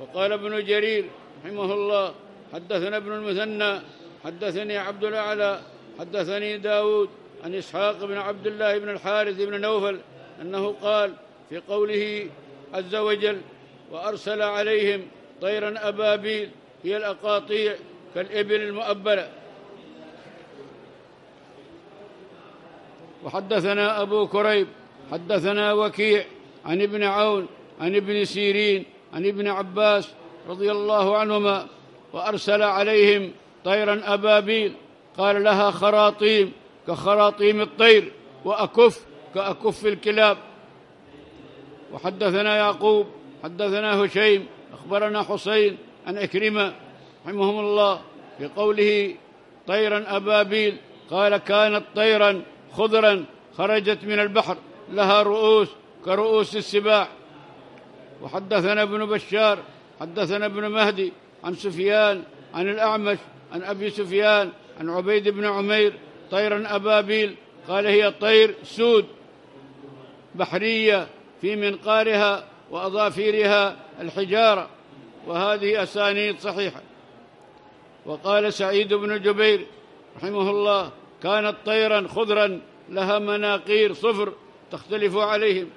وقال ابن جرير رحمه الله حدثنا ابن المثنى حدثني عبد الأعلى حدثني داود عن إسحاق بن عبد الله بن الحارث بن نوفل أنه قال في قوله عز وجل وأرسل عليهم طيرا أبابيل هي الأقاطيع كالإبل المؤبلة. وحدثنا أبو كريب حدثنا وكيع عن ابن عون عن ابن سيرين عن ابن عباس رضي الله عنهما وأرسل عليهم طيرا أبابيل قال لها خراطيم كخراطيم الطير وأكف كأكف الكلاب. وحدثنا يعقوب حدثنا هشيم أخبرنا حسين عن عكرمة رحمهم الله بقوله طيرا أبابيل قال كانت طيرا خضرا خرجت من البحر لها رؤوس كرؤوس السباع. وحدثنا ابن بشار حدثنا ابن مهدي عن سفيان عن الأعمش عن أبي سفيان عن عبيد بن عمير طيرا أبابيل قال هي طير سود بحرية في منقارها وأظافيرها الحجارة. وهذه أسانيد صحيحة. وقال سعيد بن جبير رحمه الله كانت طيرا خضرا لها مناقير صفر تختلف عليهم.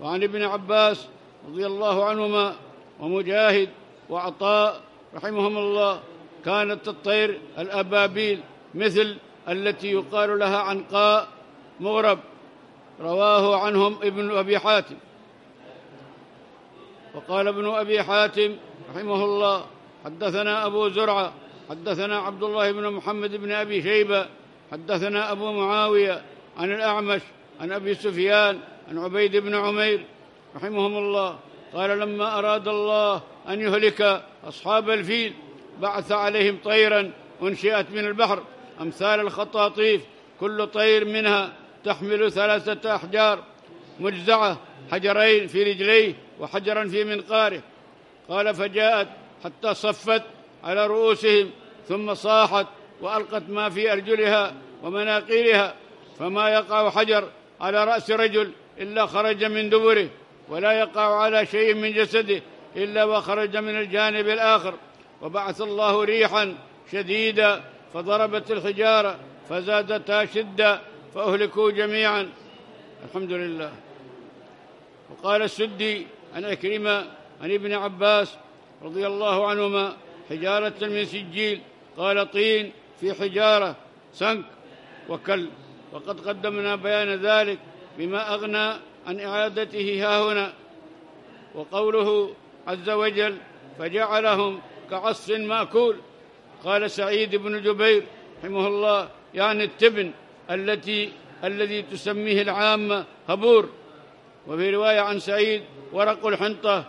وعن ابن عباس رضي الله عنهما ومجاهد وعطاء رحمهم الله كانت الطير الأبابيل مثل التي يقال لها عنقاء مغرب. رواه عنهم ابن أبي حاتم. وقال ابن أبي حاتم رحمه الله حدثنا أبو زرعة حدثنا عبد الله بن محمد بن أبي شيبة حدثنا أبو معاوية عن الأعمش عن أبي سفيان عن عبيد بن عمير رحمهم الله قال لما أراد الله أن يهلك أصحاب الفيل بعث عليهم طيرا أنشئت من البحر أمثال الخطاطيف كل طير منها تحمل 3 أحجار مجزعة حجرين في رجليه وحجرا في منقاره. قال فجاءت حتى صفت على رؤوسهم ثم صاحت وألقت ما في أرجلها ومناقيرها فما يقع حجر على رأس رجل إلا خرج من دبره ولا يقع على شيء من جسده إلا وخرج من الجانب الآخر. وبعث الله ريحا شديدة فضربت الحجارة فزادتها شدة فأهلكوا جميعا. الحمد لله. وقال السدي عن عكرمة عن ابن عباس رضي الله عنهما حجارة من سجيل قال طين في حجارة سنك وكل. وقد قدمنا بيان ذلك بما أغنى عن إعادته هاهنا. وقوله عز وجل فجعلهم كعصف مأكول قال سعيد بن جبير رحمه الله يعني التبن الذي تسميه العامة هبور. وفي رواية عن سعيد ورق الحنطة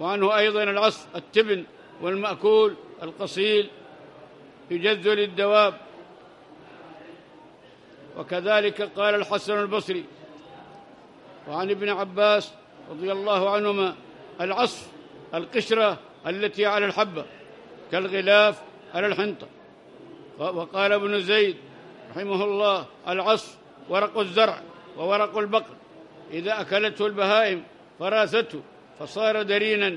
وعنه أيضا العصف التبن والمأكول القصيل يجذ للدواب. وكذلك قال الحسن البصري. وعن ابن عباس رضي الله عنهما العصف القشرة التي على الحبة كالغلاف على الحنطة. وقال ابن زيد رحمه الله: العص ورق الزرع وورق البقر، إذا أكلته البهائم فراسته فصار درينا.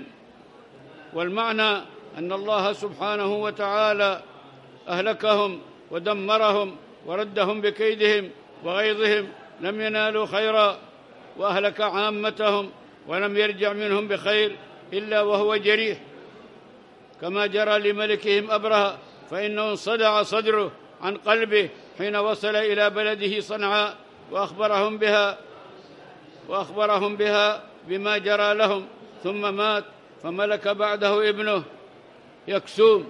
والمعنى أن الله سبحانه وتعالى أهلكهم ودمرهم وردهم بكيدهم وغيظهم، لم ينالوا خيرا، وأهلك عامتهم ولم يرجع منهم بخير إلا وهو جريح، كما جرى لملكهم أبرهة فإنه انصدع صدره عن قلبه حين وصل إلى بلده صنعاء وأخبرهم بها بما جرى لهم، ثم مات، فملك بعده ابنه يكسوم،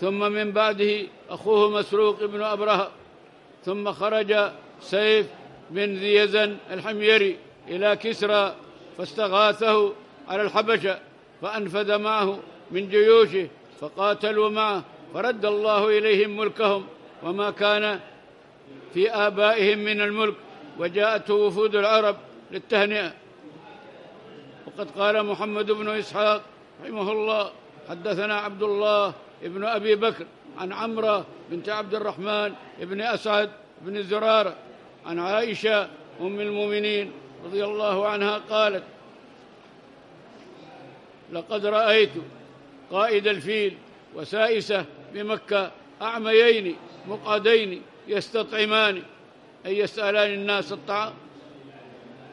ثم من بعده أخوه مسروق ابن أبرهة، ثم خرج سيف بن ذي يزن الحميري إلى كسرى فاستغاثه على الحبشة فأنفذ معه من جيوشه فقاتلوا معه، فرد الله إليهم ملكهم وما كان في آبائهم من الملك، وجاءته وفود العرب للتهنئة. وقد قال محمد بن إسحاق رحمه الله: حدثنا عبد الله ابن أبي بكر عن عمرة بنت عبد الرحمن ابن أسعد بن زرارة عن عائشة أم المؤمنين رضي الله عنها قالت: لقد رأيت قائد الفيل وسائسه بمكة أعميين مقعدين يستطعمان، أي يسألان الناس الطعام.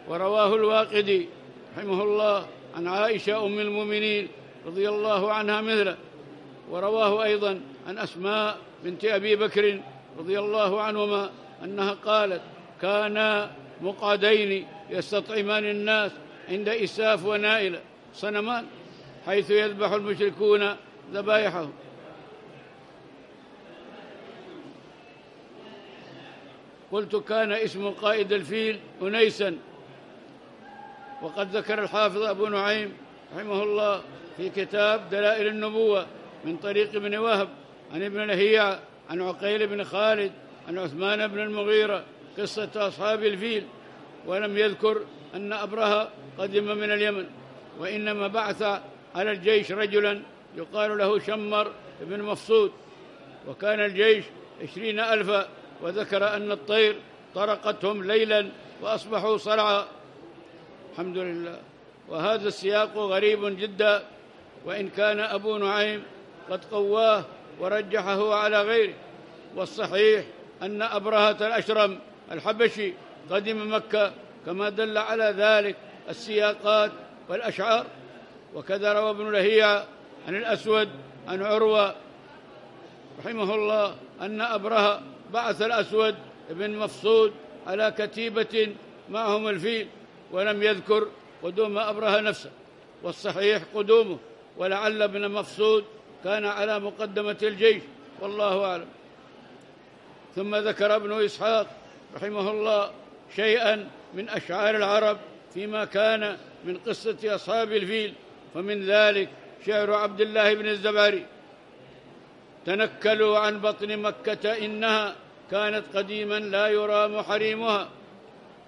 ورواه الواقدي رحمه الله عن عائشة أم المؤمنين رضي الله عنها مثله، ورواه أيضا عن أسماء بنت أبي بكر رضي الله عنهما أنها قالت: كانا مقعدين يستطعمان الناس عند إساف ونائلة، صنمان حيث يذبح المشركون ذبائحهم. قلت: كان اسم قائد الفيل أنيسا. وقد ذكر الحافظ أبو نعيم رحمه الله في كتاب دلائل النبوة من طريق ابن وهب عن ابن لهيعة عن عقيل بن خالد عن عثمان بن المغيرة قصة أصحاب الفيل، ولم يذكر أن أبرهة قدم من اليمن، وإنما بعث على الجيش رجلا يقال له شمر بن مفصود، وكان الجيش 20,000، وذكر أن الطير طرقتهم ليلا وأصبحوا صرعى. الحمد لله. وهذا السياق غريب جدا، وإن كان أبو نعيم قد قواه ورجحه على غيره. والصحيح أن أبرهة الأشرم الحبشي قدم مكة، كما دل على ذلك السياقات والأشعار. وكذا روى ابن لهيعة عن الأسود عن عروة رحمه الله أن أبرهة بعث الأسود بن مفصود على كتيبة معهم الفيل، ولم يذكر قدوم أبرهة نفسه. والصحيح قدومه، ولعل ابن مفصود كان على مقدمة الجيش، والله أعلم. ثم ذكر ابن إسحاق رحمه الله شيئا من أشعار العرب فيما كان من قصة أصحاب الفيل، فمن ذلك شعر عبد الله بن الزبعري: تنكلوا عن بطن مكة إنها كانت قديما لا يرام حريمها،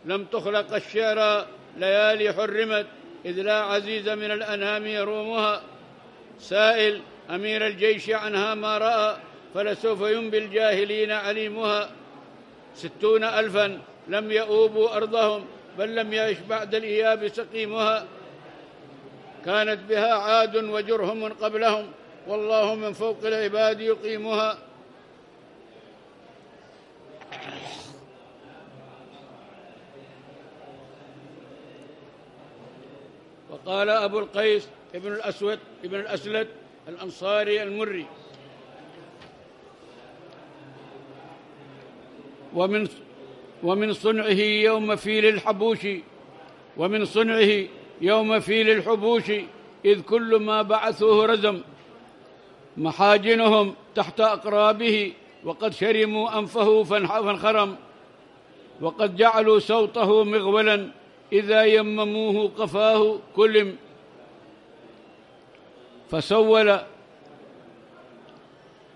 لم تخلق الشعر ليالي حرمت، إذ لا عزيز من الأنام يرومها، سائل أمير الجيش عنها ما رأى، فلسوف ينبي الجاهلين عليمها، 60,000 لم يؤوبوا أرضهم، بل لم يعش بعد الإياب سقيمها، كانت بها عاد وجرهم قبلهم، والله من فوق العباد يقيمها. وقال أبو القيس ابن الأسلت الأنصاري المري: ومن صنعه يوم فيل الحبوش إذ كل ما بعثوه رزم، محاجنهم تحت أقرابه، وقد شرموا أنفه فانخرم، وقد جعلوا سوطه مغولا، إذا يمموه قفاه كلم، فسول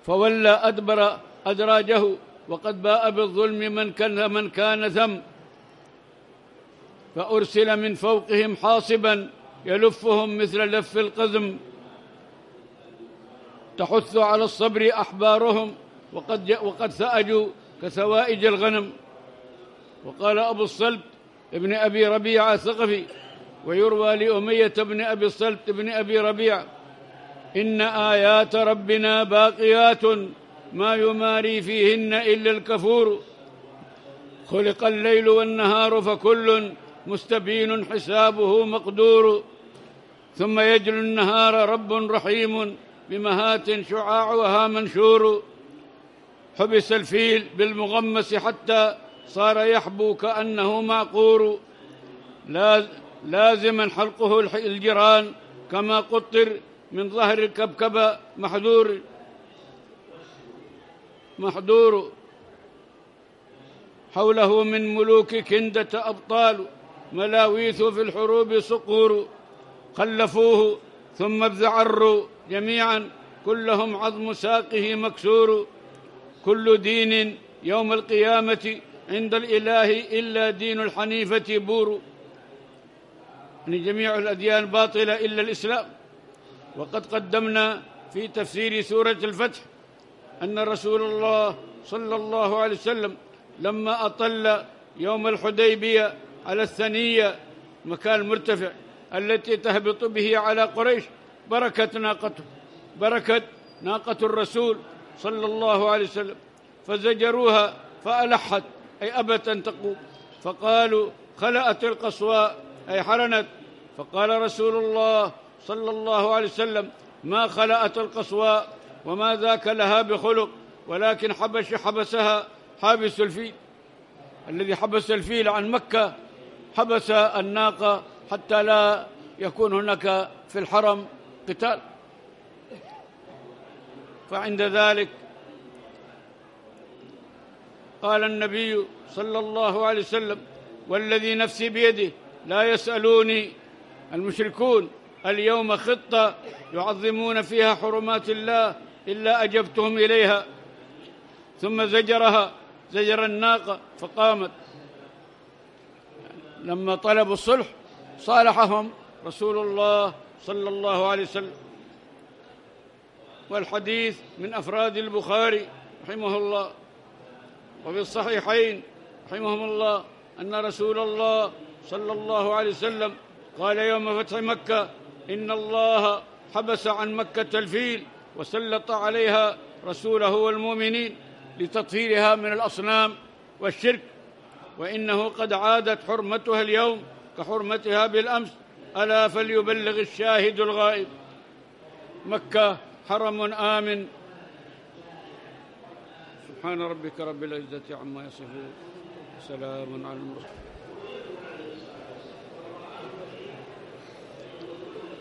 فولى أدبر أدراجه، وقد باء بالظلم من كان ثم، فأرسل من فوقهم حاصبا يلفهم مثل لف القزم، تحث على الصبر أحبارهم، وقد ثأجوا كسوائج الغنم. وقال أبو الصلت ابن أبي ربيعة الثقفي، ويروى لأمية ابن أبي الصلت ابن أبي ربيعة: إن آيات ربنا باقيات ما يماري فيهن إلا الكفور، خلق الليل والنهار فكل مستبين حسابه مقدور، ثم يجل النهار رب رحيم بمهات شعاعها منشور، حبس الفيل بالمغمس حتى صار يحبو كأنه معقور، لازما حلقه الجيران كما قطر من ظهر الكبكبة محذور، حوله من ملوك كندة أبطال، ملاويث في الحروب صقور، خلفوه ثم ابذعروا جميعا كلهم عظم ساقه مكسور، كل دين يوم القيامة عند الإله إلا دين الحنيفة بور، يعني جميع الأديان باطلة إلا الإسلام. وقد قدمنا في تفسير سورة الفتح أن رسول الله صلى الله عليه وسلم لما أطل يوم الحديبية على الثنية مكان مرتفع التي تهبط به على قريش بركت ناقة الرسول صلى الله عليه وسلم فزجروها فألحت، أي أبت أن تقوم، فقالوا خلأت القصواء، أي حرنت. فقال رسول الله صلى الله عليه وسلم: ما خلأت القصواء وما ذاك لها بخلق، ولكن حبسها حابس الفيل، الذي حبس الفيل عن مكة حبس الناقة حتى لا يكون هناك في الحرم قتال. فعند ذلك قال النبي صلى الله عليه وسلم: والذي نفسي بيده لا يسألوني المشركون اليوم خطة يعظمون فيها حرمات الله إلا أجبتهم إليها. ثم زجر الناقة فقامت. لما طلبوا الصلح صالحهم رسول الله صلى الله عليه وسلم. والحديث من أفراد البخاري رحمه الله، وفي الصحيحين رحمهم الله أن رسول الله صلى الله عليه وسلم قال يوم فتح مكة: إن الله حبس عن مكة الفيل وسلط عليها رسوله والمؤمنين لتطهيرها من الأصنام والشرك، وإنه قد عادت حرمتها اليوم كحرمتها بالأمس، ألا فليبلغ الشاهد الغائب. مكة حرم آمن. سبحان ربك رب العزة عما يصفون، سلام على المرسلين.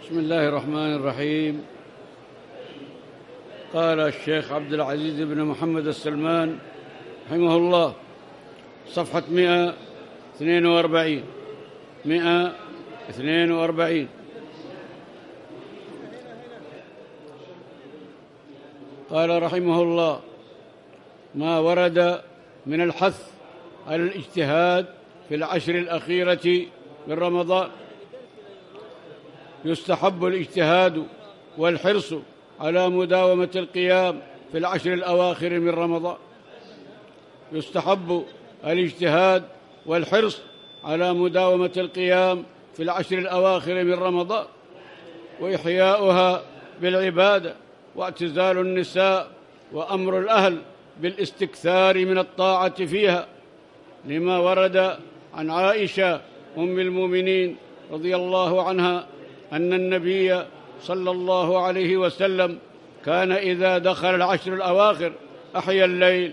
بسم الله الرحمن الرحيم. قال الشيخ عبد العزيز بن محمد السلمان رحمه الله، صفحة 142. قال رحمه الله: ما ورد من الحث على الاجتهاد في العشر الأخيرة من رمضان. يستحب الاجتهاد والحرص على مداومة القيام في العشر الأواخر من رمضان. يستحب الاجتهاد والحرص على مداومة القيام في العشر الأواخر من رمضان، وإحياؤها بالعبادة، واعتزال النساء، وأمر الأهل بالاستكثار من الطاعة فيها، لما ورد عن عائشة أم المؤمنين رضي الله عنها أن النبي صلى الله عليه وسلم كان إذا دخل العشر الأواخر أحيا الليل،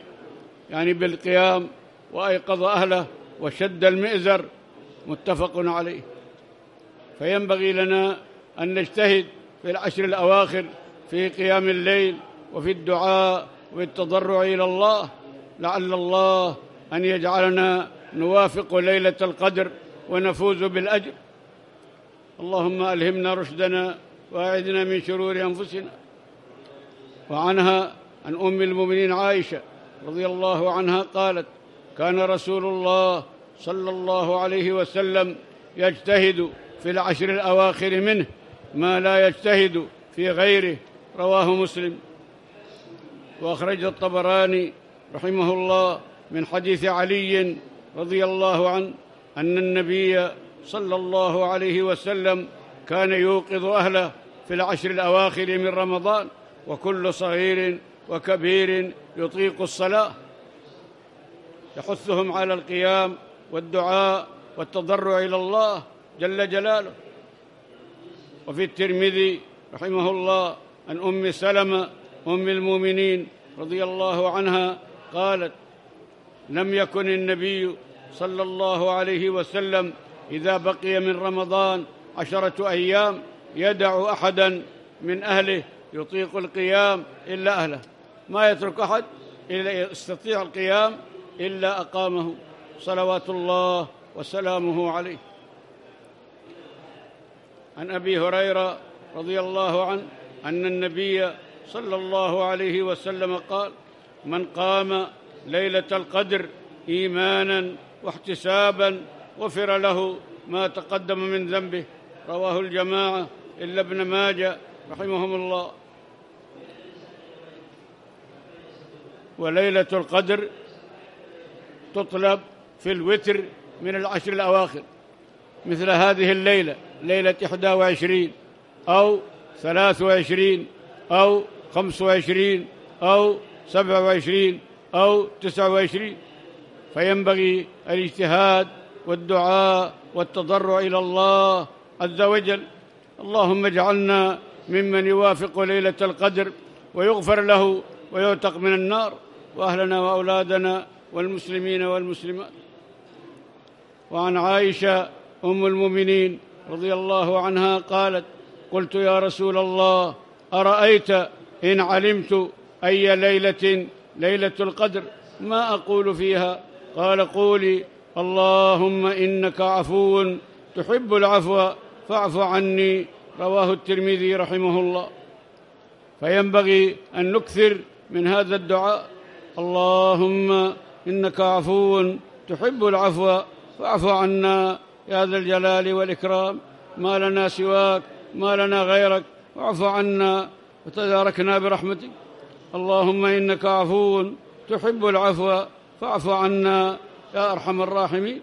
يعني بالقيام، وأيقظ أهله، وشد المئزر، متفق عليه. فينبغي لنا أن نجتهد في العشر الأواخر في قيام الليل، وفي الدعاء، وفي التضرع إلى الله، لعل الله أن يجعلنا نوافق ليلة القدر ونفوز بالأجر. اللهم ألهمنا رشدنا وأعذنا من شرور أنفسنا. وعنها عن أم المؤمنين عائشة رضي الله عنها قالت: كان رسول الله صلى الله عليه وسلم يجتهد في العشر الأواخر منه ما لا يجتهد في غيره، رواه مسلم. وأخرج الطبراني رحمه الله من حديث علي رضي الله عنه أن النبي صلى الله عليه وسلم كان يوقظ أهله في العشر الأواخر من رمضان، وكل صغير وكبير يطيق الصلاة، يحثهم على القيام والدعاء والتضرع إلى الله جل جلاله. وفي الترمذي رحمه الله عن أم سلمة أم المؤمنين رضي الله عنها قالت: لم يكن النبي صلى الله عليه وسلم إذا بقي من رمضان 10 أيام يدع أحدا من أهله يطيق القيام إلا أهله، ما يترك أحد إلا يستطيع القيام إلا أقامه، صلوات الله وسلامه عليه. عن أبي هريرة رضي الله عنه أن النبي صلى الله عليه وسلم قال: من قام ليلة القدر إيمانا واحتسابا غفر له ما تقدم من ذنبه، رواه الجماعة إلا ابن ماجة رحمهم الله. وليلة القدر تطلب في الوتر من العشر الأواخر، مثل هذه الليلة، ليلة 21 أو 23 أو 25 أو 27 أو 29، فينبغي الاجتهاد والدعاء والتضرع إلى الله عز وجل. اللهم اجعلنا ممن يوافق ليلة القدر ويغفر له ويعتق من النار، وأهلنا وأولادنا والمسلمين والمسلمات. وعن عائشة أم المؤمنين رضي الله عنها قالت: قلت يا رسول الله، أرأيت إن علمت أي ليلة ليلة القدر ما أقول فيها؟ قال: قولي اللهم إنك عفو تحب العفو فاعف عني، رواه الترمذي رحمه الله. فينبغي أن نكثر من هذا الدعاء: اللهم إنك عفو تحب العفو فاعف عنا يا ذا الجلال والإكرام، ما لنا سواك ما لنا غيرك، واعف عنا وتداركنا برحمتك. اللهم إنك عفو تحب العفو فاعف عنا يا أرحم الراحمين.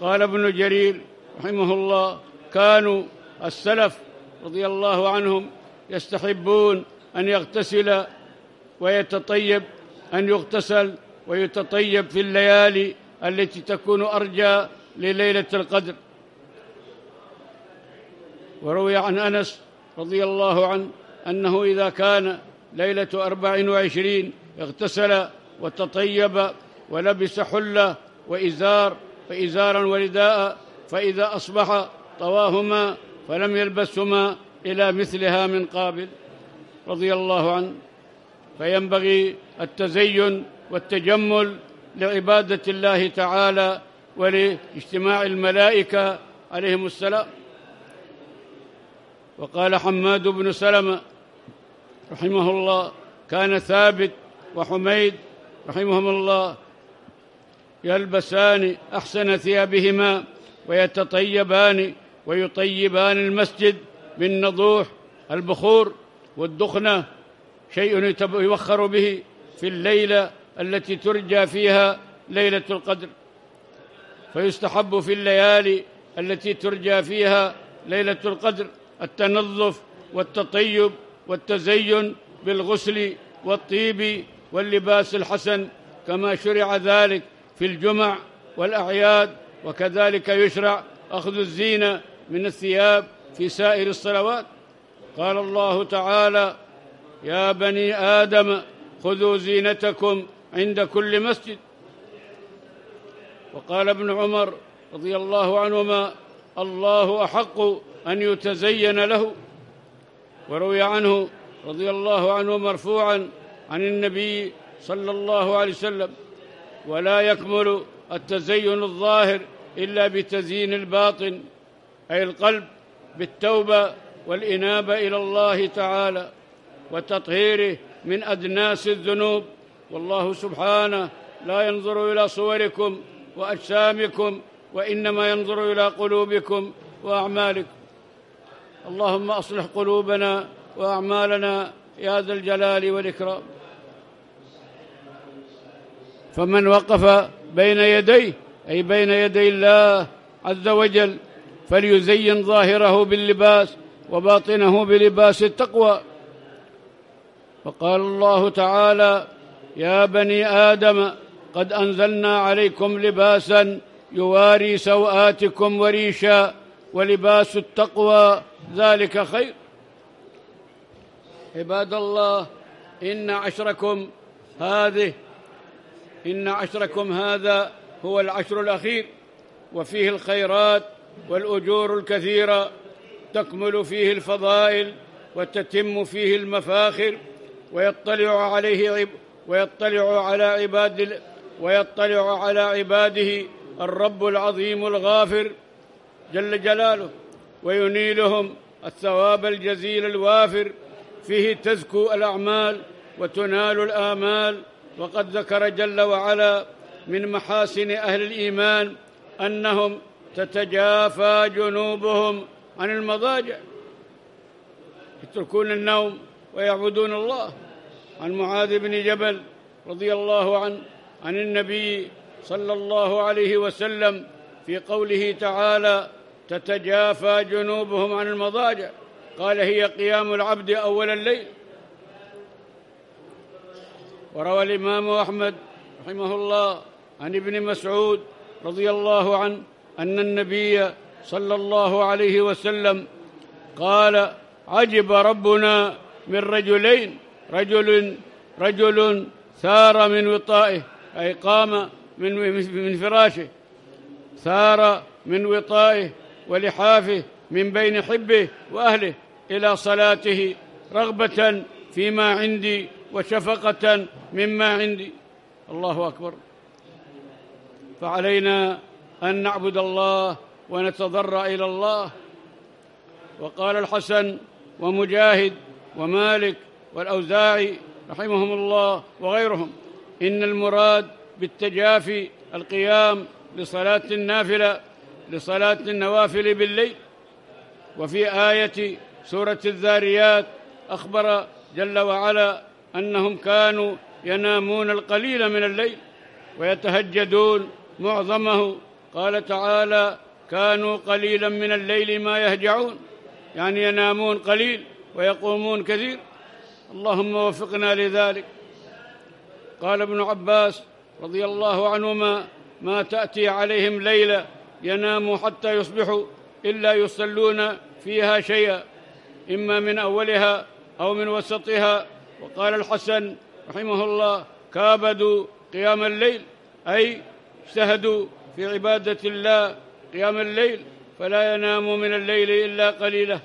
قال ابن جرير رحمه الله: كانوا السلف رضي الله عنهم يستحبون أن يغتسل ويتطيب، أن يغتسل ويتطيب في الليالي التي تكون أرجى لليلة القدر. وروي عن أنس رضي الله عنه أنه إذا كان ليلة 24 اغتسل وتطيب ولبس حلة وإزار فإزارا ورداء، فإذا أصبح طواهما فلم يلبسهما إلى مثلها من قابل، رضي الله عنه. فينبغي التزين والتجمل لعبادة الله تعالى ولاجتماع الملائكة عليهم السلام. وقال حماد بن سلمة رحمه الله: كان ثابت وحميد رحمهم الله يلبسان أحسن ثيابهما ويتطيبان ويطيبان المسجد بالنضوح، البخور والدخنة، شيء يوخر به في الليلة التي ترجى فيها ليلة القدر. فيستحب في الليالي التي ترجى فيها ليلة القدر التنظف والتطيب والتزين بالغسل والطيب واللباس الحسن، كما شرع ذلك في الجمع والأعياد، وكذلك يشرع أخذ الزينة من الثياب في سائر الصلوات. قال الله تعالى: يا بني آدم خذوا زينتكم عند كل مسجد. وقال ابن عمر رضي الله عنهما: الله أحق أن يتزين له. وروي عنه رضي الله عنه مرفوعا عن النبي صلى الله عليه وسلم: ولا يكمل التزين الظاهر إلا بتزيين الباطن، أي القلب، بالتوبة والإنابة إلى الله تعالى وتطهيره من أدناس الذنوب. والله سبحانه لا ينظر إلى صوركم وأجسامكم، وإنما ينظر إلى قلوبكم وأعمالكم. اللهم أصلح قلوبنا وأعمالنا يا ذا الجلال والإكرام. فمن وقف بين يديه أي بين يدي الله عز وجل فليزين ظاهره باللباس وباطنه بلباس التقوى. فقال الله تعالى: يا بني آدم قد أنزلنا عليكم لباسا يواري سوآتكم وريشا ولباس التقوى ذلك خير. عباد الله، إن عشركم هذا هو العشر الأخير، وفيه الخيرات والأجور الكثيرة، تكمل فيه الفضائل وتتم فيه المفاخر، ويطلع على عباده الرب العظيم الغافر جل جلاله، وينيلهم الثواب الجزيل الوافر. فيه تزكو الأعمال وتنال الآمال. وقد ذكر جل وعلا من محاسن أهل الإيمان أنهم تتجافى جنوبهم عن المضاجع يتركون النوم ويعبدون الله. عن معاذ بن جبل رضي الله عنه عن النبي صلى الله عليه وسلم في قوله تعالى: تتجافى جنوبهم عن المضاجع، قال: هي قيام العبد أول الليل. وروى الإمام أحمد رحمه الله عن ابن مسعود رضي الله عنه أن النبي صلى الله عليه وسلم قال: عجب ربنا من رجلين، رجل ثار من وطائه أي قام من فراشه، ثار من وطائه ولحافه من بين حبه وأهله إلى صلاته رغبة فيما عندي وشفقة مما عندي. الله أكبر. فعلينا أن نعبد الله ونتضرع إلى الله. وقال الحسن ومجاهد ومالك والأوزاعي رحمهم الله وغيرهم: إن المراد بالتجافي القيام لصلاة النافلة، لصلاة النوافل بالليل. وفي آية سورة الذاريات أخبر جل وعلا أنهم كانوا ينامون القليل من الليل ويتهجدون معظمه. قال تعالى: كانوا قليلا من الليل ما يهجعون، يعني ينامون قليل ويقومون كثير. اللهم وفقنا لذلك. قال ابن عباس رضي الله عنهما: ما تأتي عليهم ليلة يناموا حتى يصبحوا إلا يصلون فيها شيئا، إما من أولها أو من وسطها. وقال الحسن رحمه الله: كابدوا قيام الليل أي اجتهدوا في عبادة الله قيام الليل، فلا ينام من الليل إلا قليلا.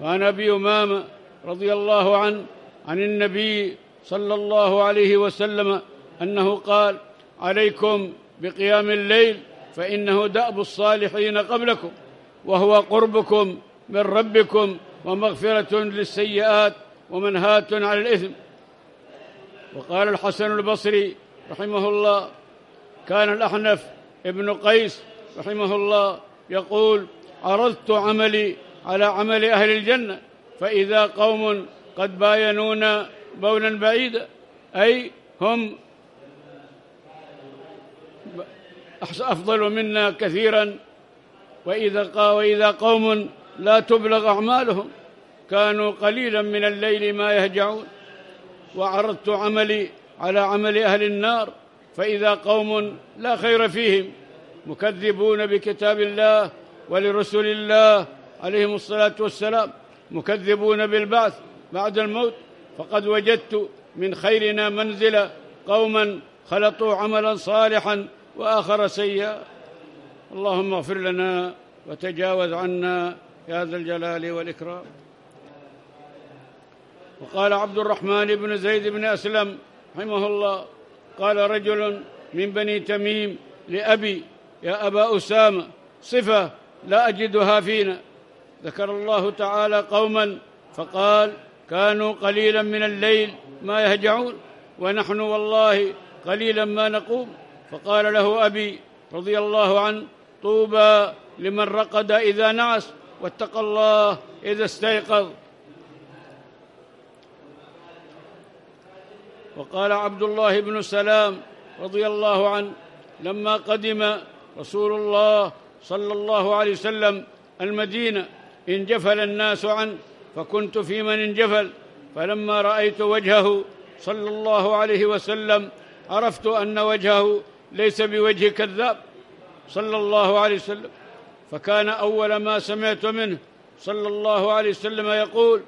وعن أبي أمامة رضي الله عنه عن النبي صلى الله عليه وسلم أنه قال: عليكم بقيام الليل فإنه دأب الصالحين قبلكم، وهو قربكم من ربكم ومغفرة للسيئات ومنهاة عن الإثم. وقال الحسن البصري رحمه الله: كان الأحنف ابن قيس رحمه الله يقول: عرضت عملي على عمل أهل الجنة فإذا قوم قد باينونا بولا بعيدا، أي هم أفضل منا كثيرا، وإذا قوم لا تبلغ أعمالهم كانوا قليلا من الليل ما يهجعون. وعرضت عملي على عمل أهل النار فإذا قوم لا خير فيهم، مكذبون بكتاب الله ولرسل الله عليهم الصلاة والسلام، مكذبون بالبعث بعد الموت. فقد وجدت من خيرنا منزلا قوما خلطوا عملا صالحا وآخر سيئا. اللهم اغفر لنا وتجاوز عنا يا ذا الجلال والإكرام. وقال عبد الرحمن بن زيد بن أسلم رحمه الله: قال رجل من بني تميم لأبي: يا أبا أسامة صفة لا أجدها فينا. ذكر الله تعالى قوما فقال: كانوا قليلا من الليل ما يهجعون، ونحن والله قليلا ما نقوم. فقال له أبي رضي الله عنه: طوبى لمن رقد إذا نعس واتقى الله إذا استيقظ. وقال عبد الله بن سلام رضي الله عنه: لما قدم رسول الله صلى الله عليه وسلم المدينة انجفل الناس عنه، فكنت في من انجفل، فلما رأيت وجهه صلى الله عليه وسلم عرفت أن وجهه ليس بوجه كذاب صلى الله عليه وسلم. فكان أول ما سمعت منه صلى الله عليه وسلم يقول: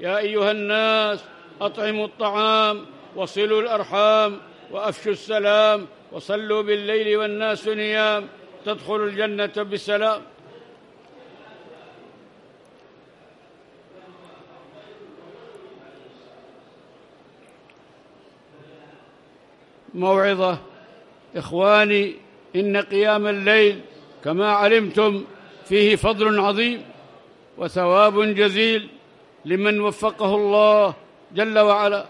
يا أيها الناس أطعموا الطعام وصلوا الأرحام وأفشوا السلام وصلوا بالليل والناس نيام تدخلوا الجنة بسلام. موعظة إخواني، إن قيام الليل كما علمتم فيه فضل عظيم وثواب جزيل لمن وفقه الله جل وعلا،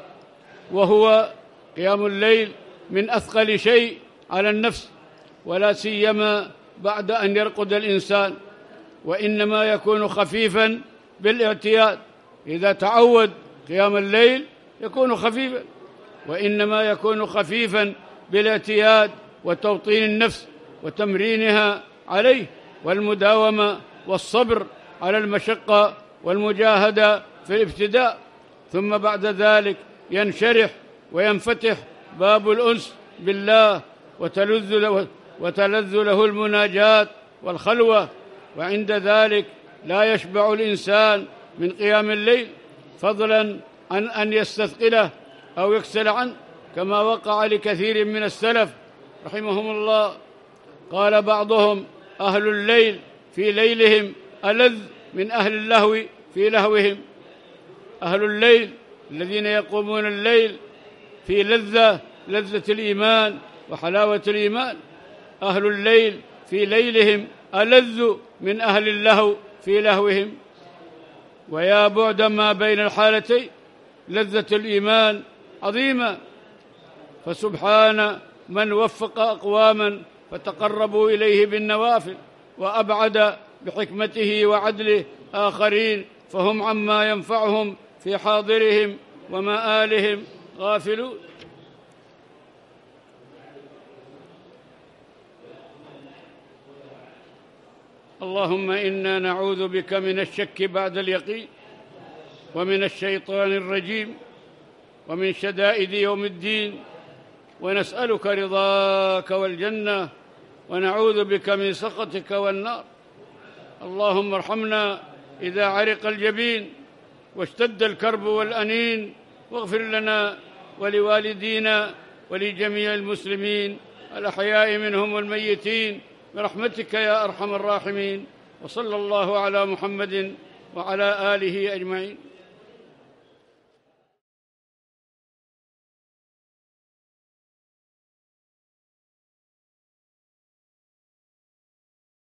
وهو قيام الليل من أثقل شيء على النفس، ولا سيما بعد أن يرقد الإنسان، وإنما يكون خفيفاً بالاعتياد. إذا تعود قيام الليل يكون خفيفاً، وإنما يكون خفيفاً بالاعتياد وتوطين النفس وتمرينها عليه، والمداومة والصبر على المشقة والمجاهدة في الابتداء. ثم بعد ذلك ينشرح وينفتح باب الأنس بالله، وتلذ له المناجات والخلوة، وعند ذلك لا يشبع الإنسان من قيام الليل، فضلاً عن أن يستثقله أو يكسل عنه، كما وقع لكثير من السلف رحمهم الله. قال بعضهم: أهل الليل في ليلهم ألذ من أهل اللهو في لهوهم. أهل الليل الذين يقومون الليل في لذة الإيمان وحلاوة الإيمان، أهل الليل في ليلهم ألذ من أهل اللهو في لهوهم. ويا بعد ما بين الحالتين، لذة الإيمان عظيمة، فسبحان من وفق أقواما فتقربوا إليه بالنوافل، وأبعد بحكمته وعدله آخرين فهم عما ينفعهم في حاضرهم ومآلهم غافلون. اللهم إنا نعوذ بك من الشك بعد اليقين، ومن الشيطان الرجيم، ومن شدائد يوم الدين، ونسألك رضاك والجنة، ونعوذ بك من سخطك والنار. اللهم ارحمنا إذا عرق الجبين واشتد الكرب والأنين، واغفر لنا ولوالدينا ولجميع المسلمين الأحياء منهم والميتين برحمتك يا أرحم الراحمين. وصلى الله على محمد وعلى آله أجمعين.